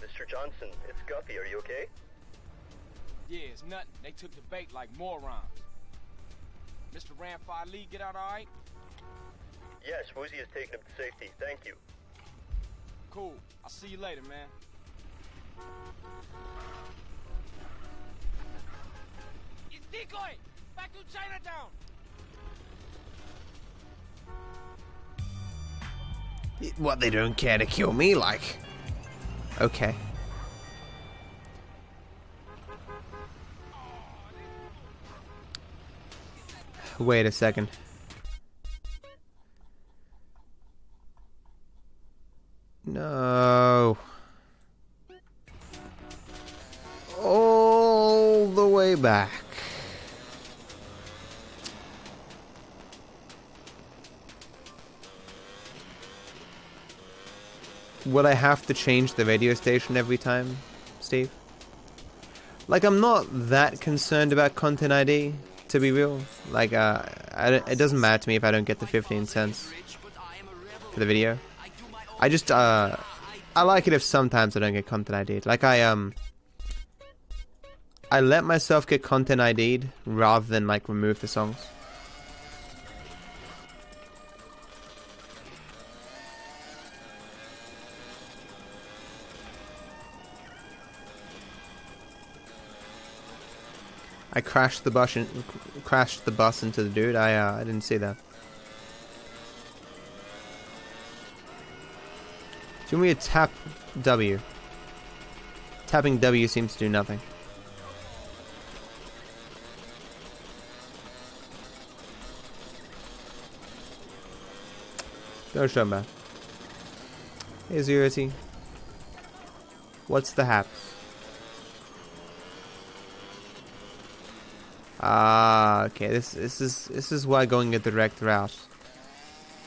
Mr. Johnson, it's Guppy, are you okay? Yeah, it's nothing. They took the bait like morons. Mr. Ran Fa Li, get out alright? Yeah, Swoozie has taken him to safety, thank you. Cool. I'll see you later, man. It's decoy! Back to Chinatown! What, they don't care to kill me, like? Okay. Wait a second. No. All the way back. Would I have to change the radio station every time, Steve? Like, I'm not that concerned about Content ID, to be real. Like, it doesn't matter to me if I don't get the 15 cents for the video. I just, I like it if sometimes I don't get Content ID'd. Like, I let myself get Content ID'd rather than, like, remove the songs. I crashed the bus into the dude. I didn't see that. Do you want me to tap W? Tapping W seems to do nothing. Don't show me. Hey, Zero. What's the haps? Ah, okay. This is why going a direct route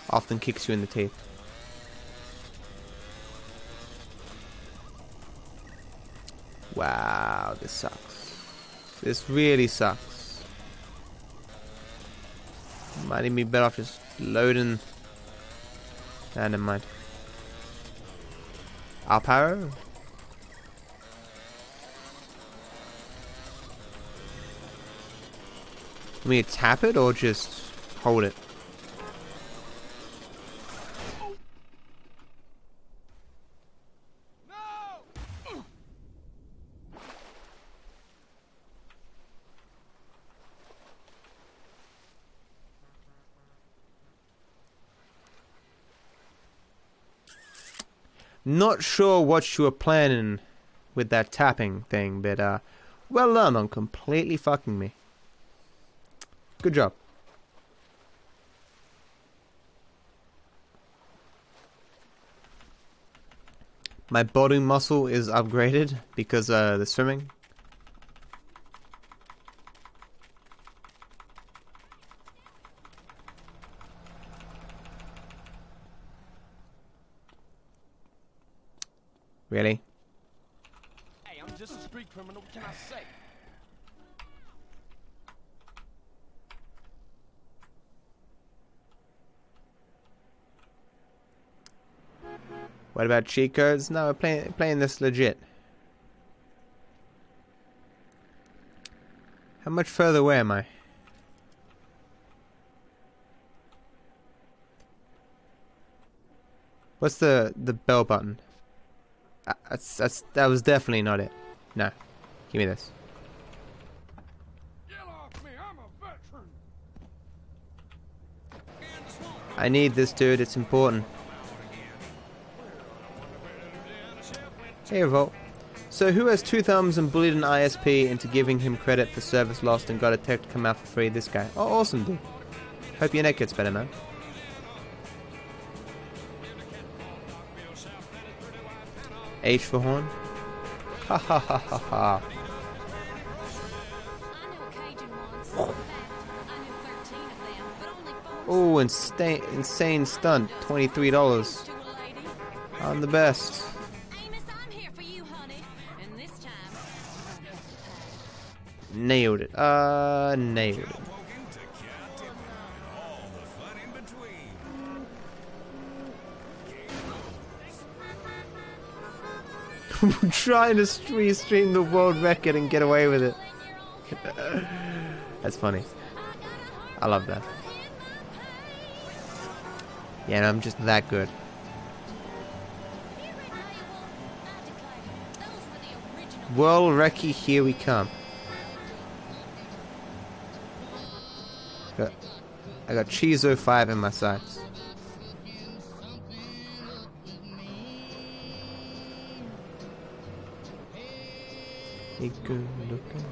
often kicks you in the teeth. Wow, this sucks. This really sucks. Might even be better off just loading. Ah, never mind. Up arrow? Want me to tap it or just hold it? Not sure what you were planning with that tapping thing, but well done on completely fucking me. Good job. My body muscle is upgraded because the swimming. Really? Hey, I'm just a street criminal, what can I say? What about cheat codes? No, we're playing this legit. How much further away am I? What's the bell button? That was definitely not it. No. Give me this. Get off me. I'm a veteran. I need this, dude. It's important. Hey, Revolt. So who has two thumbs and bullied an ISP into giving him credit for service lost and got a tech to come out for free? This guy. Oh, awesome, dude. Hope your neck gets better, man. H for horn. Ha ha ha ha ha. Oh, insane stunt. $23. I'm the best. Nailed it. Nailed it. Trying to stream the world record and get away with it. That's funny. I love that. Yeah, no, I'm just that good. World recce, here we come. I got Chizo 5 in my sights. Hey, good looking.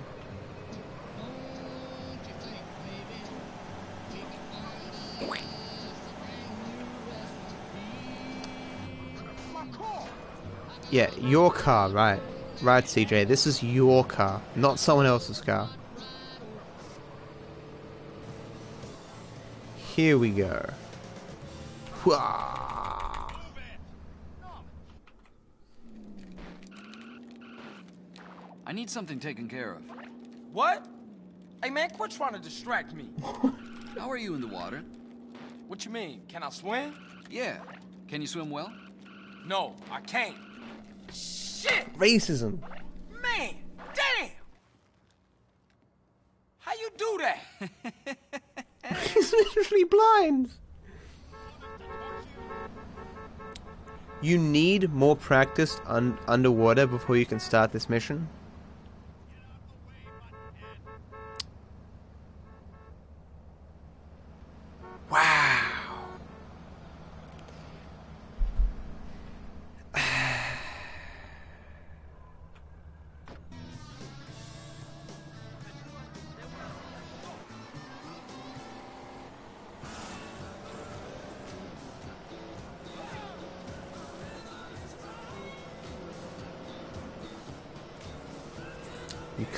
Yeah, your car, right. Right, CJ, this is your car, not someone else's car. Here we go. Whoa. I need something taken care of. What? Hey man, quit trying to distract me. How are you in the water? What you mean? Can I swim? Yeah. Can you swim well? No, I can't. Shit! Racism. Man, damn! How you do that? He's literally blind. You need more practice underwater before you can start this mission.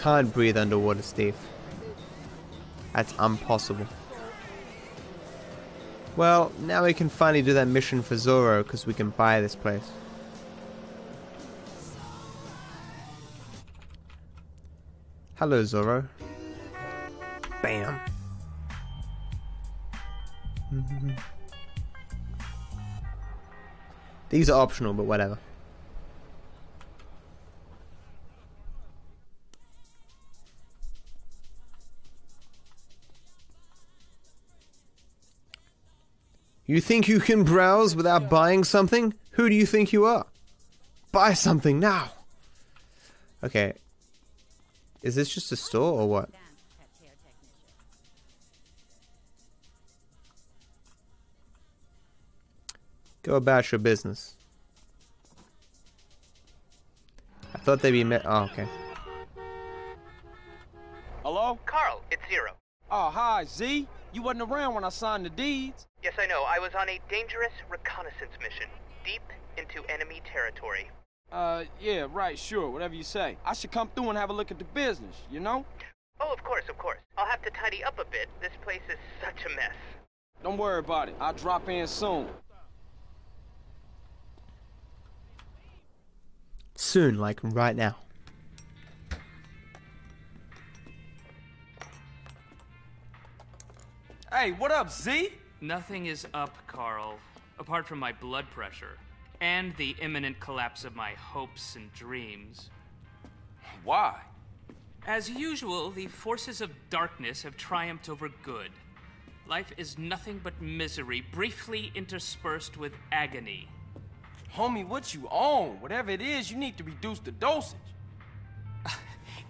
Can't breathe underwater, Steve. That's impossible. Well, now we can finally do that mission for Zoro because we can buy this place. Hello, Zoro. Bam. These are optional, but whatever. You think you can browse without buying something? Who do you think you are? Buy something now! Okay. Is this just a store or what? Go about your business. I thought they'd be met. Oh, okay. Hello? Carl, it's Zero. Oh, hi, Z. You wasn't around when I signed the deeds. Yes, I know. I was on a dangerous reconnaissance mission, deep into enemy territory. Yeah, right, sure, whatever you say. I should come through and have a look at the business, you know? Oh, of course, of course. I'll have to tidy up a bit. This place is such a mess. Don't worry about it. I'll drop in soon. Soon, like right now. Hey, what up, Z? Nothing is up, Carl, apart from my blood pressure and the imminent collapse of my hopes and dreams. Why? As usual, the forces of darkness have triumphed over good. Life is nothing but misery, briefly interspersed with agony. Homie, what you on? Whatever it is, you need to reduce the dosage.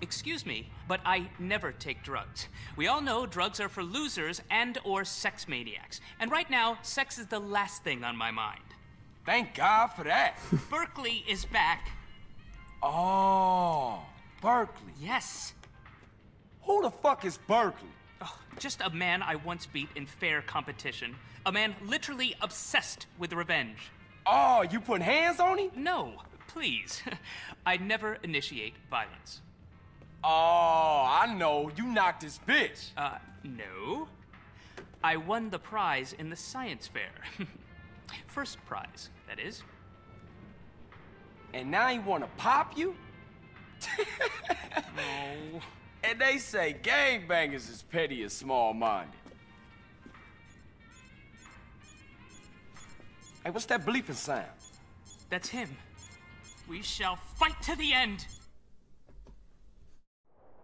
Excuse me, but I never take drugs. We all know drugs are for losers and or sex maniacs. And right now, sex is the last thing on my mind. Thank God for that. Berkeley is back. Oh, Berkeley. Yes. Who the fuck is Berkeley? Oh, just a man I once beat in fair competition. A man literally obsessed with revenge. Oh, you putting hands on him? No, please. I never initiate violence. Oh, I know. You knocked his bitch. No. I won the prize in the science fair. First prize, that is. And now you want to pop you? No. And they say gangbangers is petty and small-minded. Hey, what's that bleeping sound? That's him. We shall fight to the end.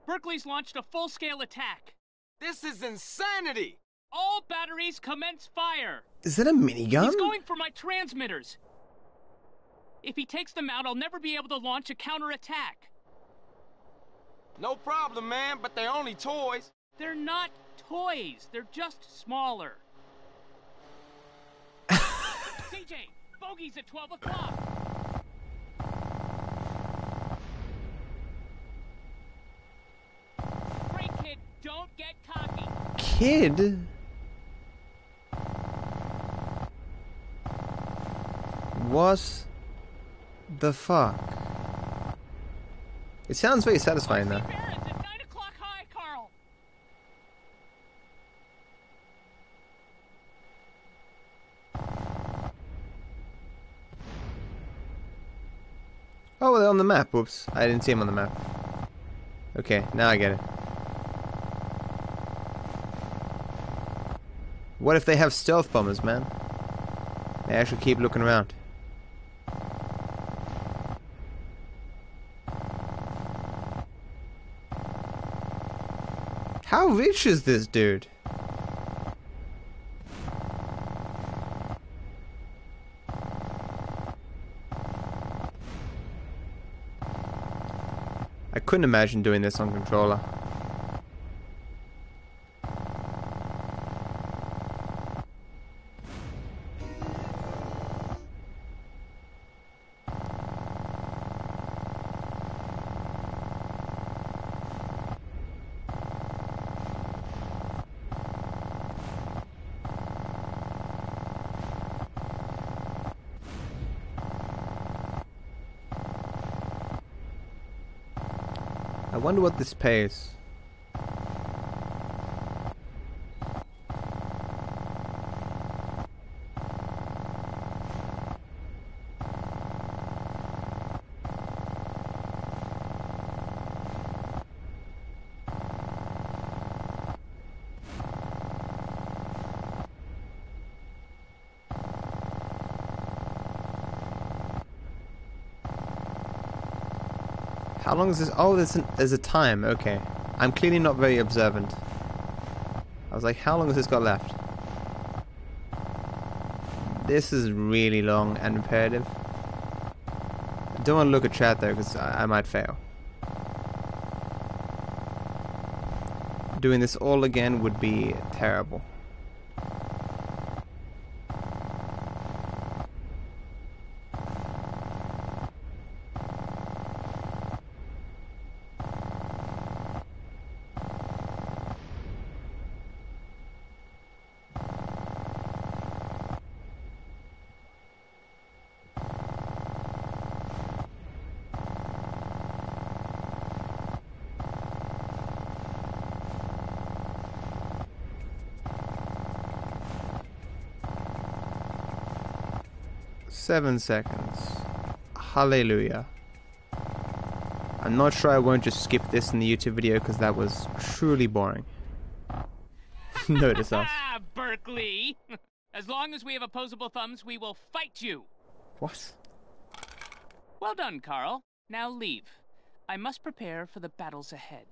Berkeley's launched a full-scale attack. This is insanity! All batteries commence fire. Is that a minigun? He's going for my transmitters. If he takes them out, I'll never be able to launch a counterattack. No problem, man, but they're only toys. They're not toys. They're just smaller. CJ, bogey's at 12 o'clock. Great kid, don't get cocky. Kid? What the fuck? It sounds very satisfying, though. At 9 o'clock high, Carl. Oh, they're on the map. Whoops. I didn't see him on the map. Okay, now I get it. What if they have stealth bombers, man? They actually keep looking around. How rich is this dude? I couldn't imagine doing this on controller. I wonder what this pays. How long is this? Oh, there's a time. Okay. I'm clearly not very observant. I was like, how long has this got left? This is really long and repetitive. I don't want to look at chat, though, because I might fail. Doing this all again would be terrible. Seven seconds. Hallelujah. I'm not sure I won't just skip this in the YouTube video because that was truly boring. Notice us. Berkeley! As long as we have opposable thumbs, we will fight you! What? Well done, Carl. Now leave. I must prepare for the battles ahead.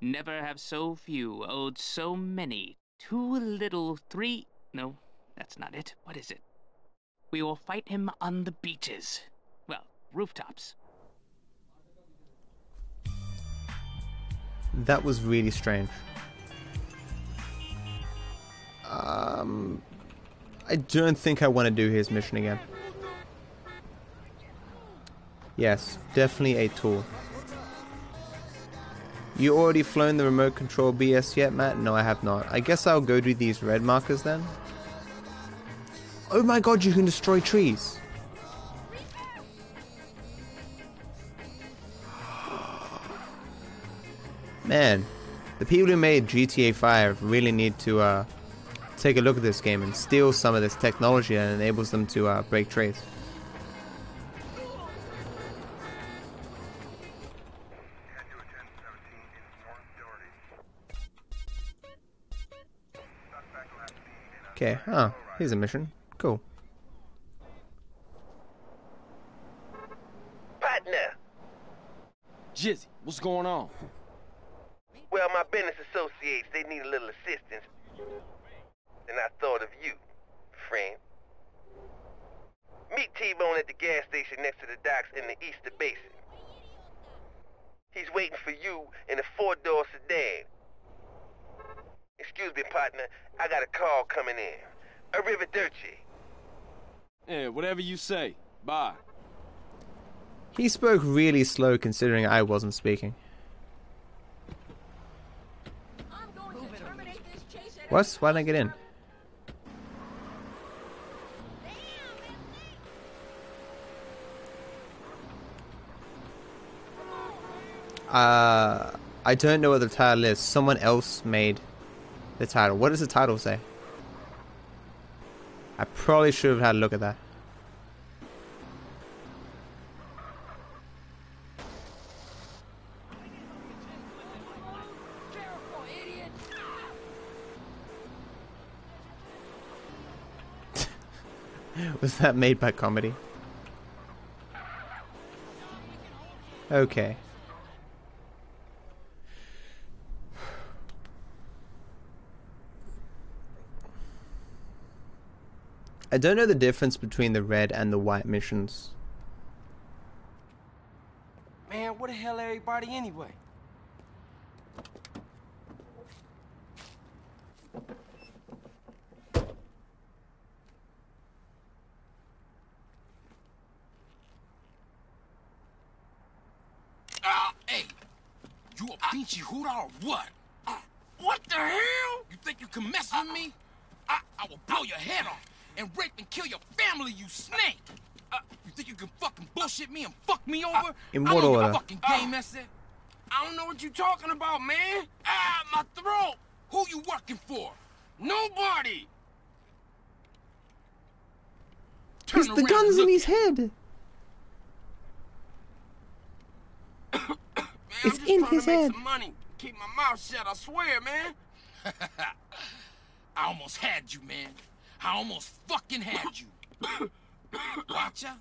Never have so few owed so many. Too little, three... No, that's not it. What is it? We will fight him on the beaches. Well, rooftops. That was really strange. I don't think I want to do his mission again. Yes, definitely a tool. You already flown the remote control BS yet, Matt? No, I have not. I guess I'll go do these red markers then. Oh my god, you can destroy trees. Man, the people who made GTA 5 really need to take a look at this game and steal some of this technology that enables them to break trees. Okay, huh, here's a mission. Cool. Partner! Jizzy, what's going on? Well, my business associates, they need a little assistance. And I thought of you, friend. Meet T-Bone at the gas station next to the docks in the Easter Basin. He's waiting for you in a 4-door sedan. Excuse me, partner, I got a call coming in. Arrivederci. Yeah, whatever you say. Bye. He spoke really slow considering I wasn't speaking. I'm going to terminate this chase. What? Why didn't I get in? I don't know what the title is. Someone else made the title. What does the title say? I probably should have had a look at that. Was that made by comedy? Okay. I don't know the difference between the red and the white missions. Man, where the hell everybody anyway? Hey, you a pinchy hooter or what? What the hell? You think you can mess with me? I will blow your head off and rape and kill your family, you snake! You think you can fucking bullshit me and fuck me over? In what order? I fucking game, I don't know what you're talking about, man. Ah, my throat! Who you working for? Nobody! Turn around, the gun's in his head! Man, it's in his head. Some money. Keep my mouth shut, I swear, man. I almost had you, man. I almost fucking had you. Watch out.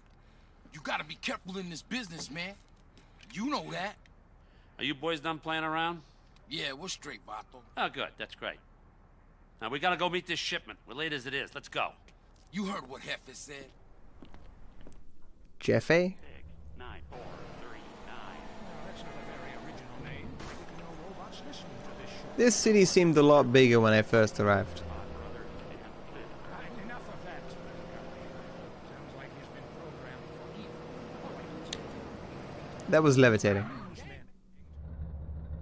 You gotta be careful in this business, man. You know that. Are you boys done playing around? Yeah, we're straight, Bato. Oh, good. That's great. Now, we gotta go meet this shipment. We're late as it is. Let's go. You heard what Jefe said. Jefe? 69439. That's not a very original name. No robots listening to this show. This city seemed a lot bigger when I first arrived. That was levitating.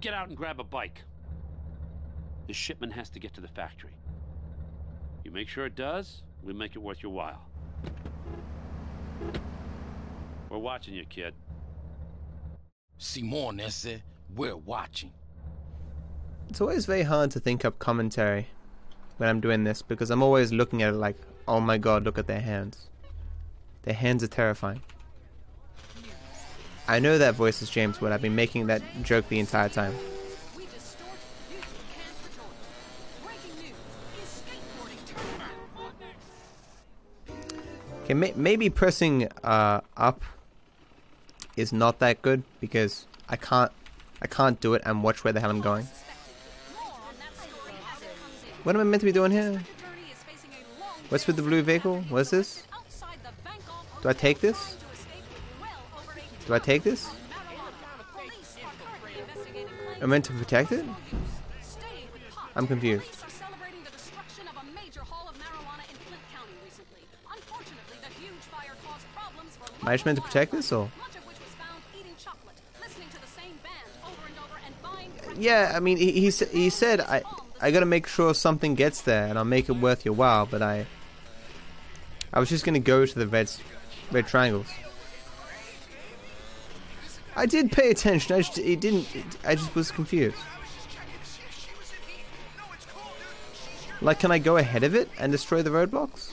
Get out and grab a bike. The shipment has to get to the factory. You make sure it does, we make it worth your while. We're watching you, kid. Simon, ese, we're watching. It's always very hard to think up commentary when I'm doing this because I'm always looking at it like, oh my god, look at their hands. Their hands are terrifying. I know that voice is James Woods. I've been making that joke the entire time. Okay, maybe pressing up is not that good because I can't do it and watch where the hell I'm going. What am I meant to be doing here? What's with the blue vehicle? What's this? Do I take this? Do I take this? I meant to protect it? I'm confused. Am I just meant to protect this, or? Yeah, I mean, he said, I gotta make sure something gets there, and I'll make it worth your while, but I was just gonna go to the red triangles. I did pay attention, I just was confused. Like, can I go ahead of it and destroy the roadblocks?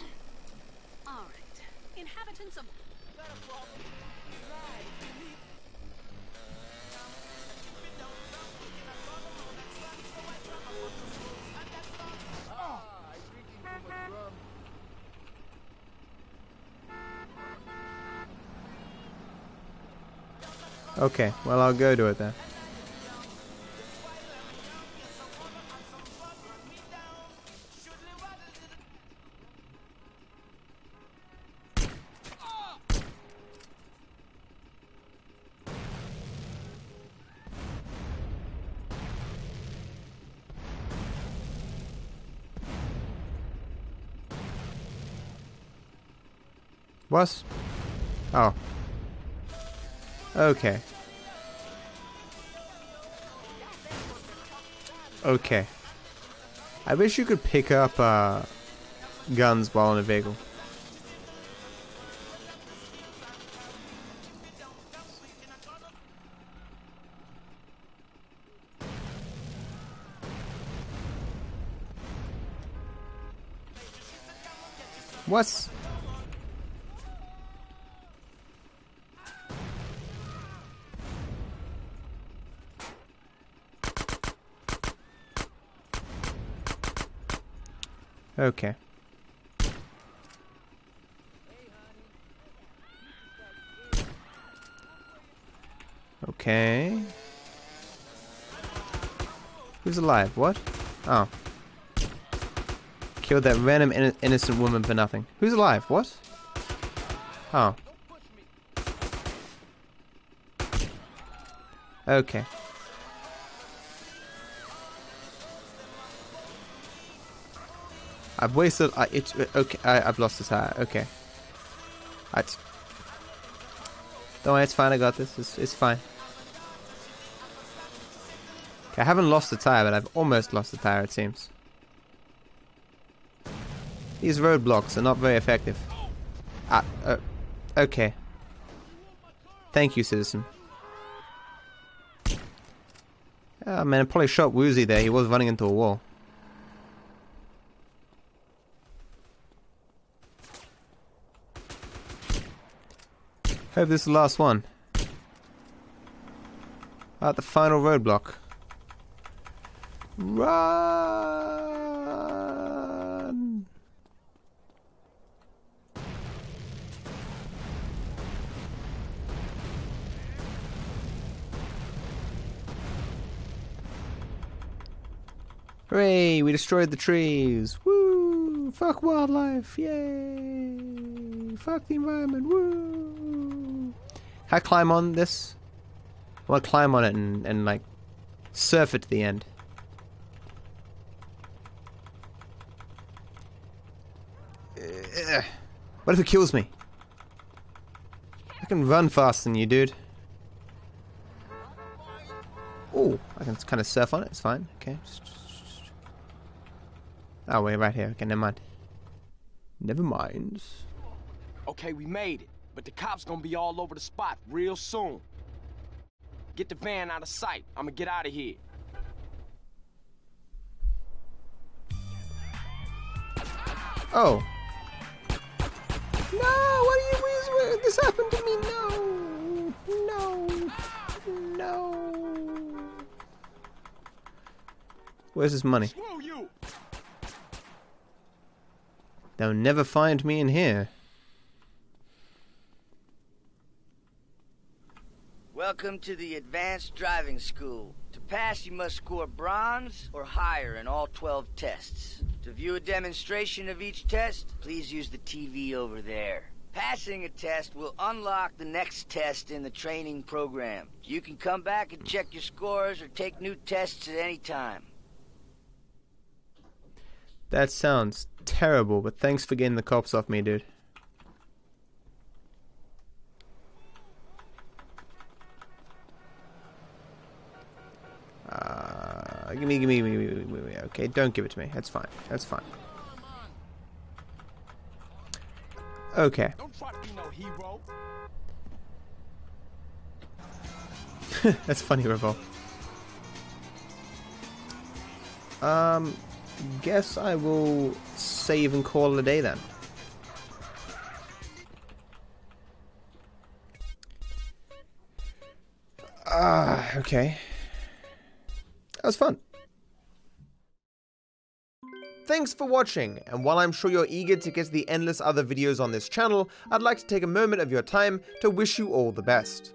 Okay, well, I'll go do it then. What? Oh. Okay. Okay. I wish you could pick up guns while in a vehicle. What? Okay. Okay. Who's alive? What? Oh. Killed that random innocent woman for nothing. Who's alive? What? Oh. Okay. I've wasted. Okay. I've lost the tire. Okay. Don't worry, it's fine. I got this. It's fine. Okay, I haven't lost the tire, but I've almost lost the tire. It seems. These roadblocks are not very effective. Okay. Thank you, citizen. Oh man, I probably shot Woozy there. He was running into a wall. Hope this is the last one. At the final roadblock. Run! Hooray! We destroyed the trees. Woo! Fuck wildlife! Yay! Fuck the environment! Woo! Can I climb on this? I want to climb on it and like surf it to the end. What if it kills me? I can run faster than you, dude. Oh, I can kind of surf on it. It's fine. Okay. Oh, wait, right here. Okay, never mind. Never mind. Okay, we made it. But the cops gonna be all over the spot real soon. Get the van out of sight. I'm gonna get out of here. Oh. No, what are you? This happened to me. No. No. No. Where's his money? They'll never find me in here. Welcome to the Advanced Driving School. To pass, you must score bronze or higher in all 12 tests. To view a demonstration of each test, please use the TV over there. Passing a test will unlock the next test in the training program. You can come back and check your scores or take new tests at any time. That sounds terrible, but thanks for getting the cops off me, dude. Gimme. Okay, don't give it to me. That's fine. That's fine. Okay. Don't try to be no hero. That's funny, Revol. Guess I will save and call it a day then. Okay. That was fun. Thanks for watching, and while I'm sure you're eager to get the endless other videos on this channel, I'd like to take a moment of your time to wish you all the best.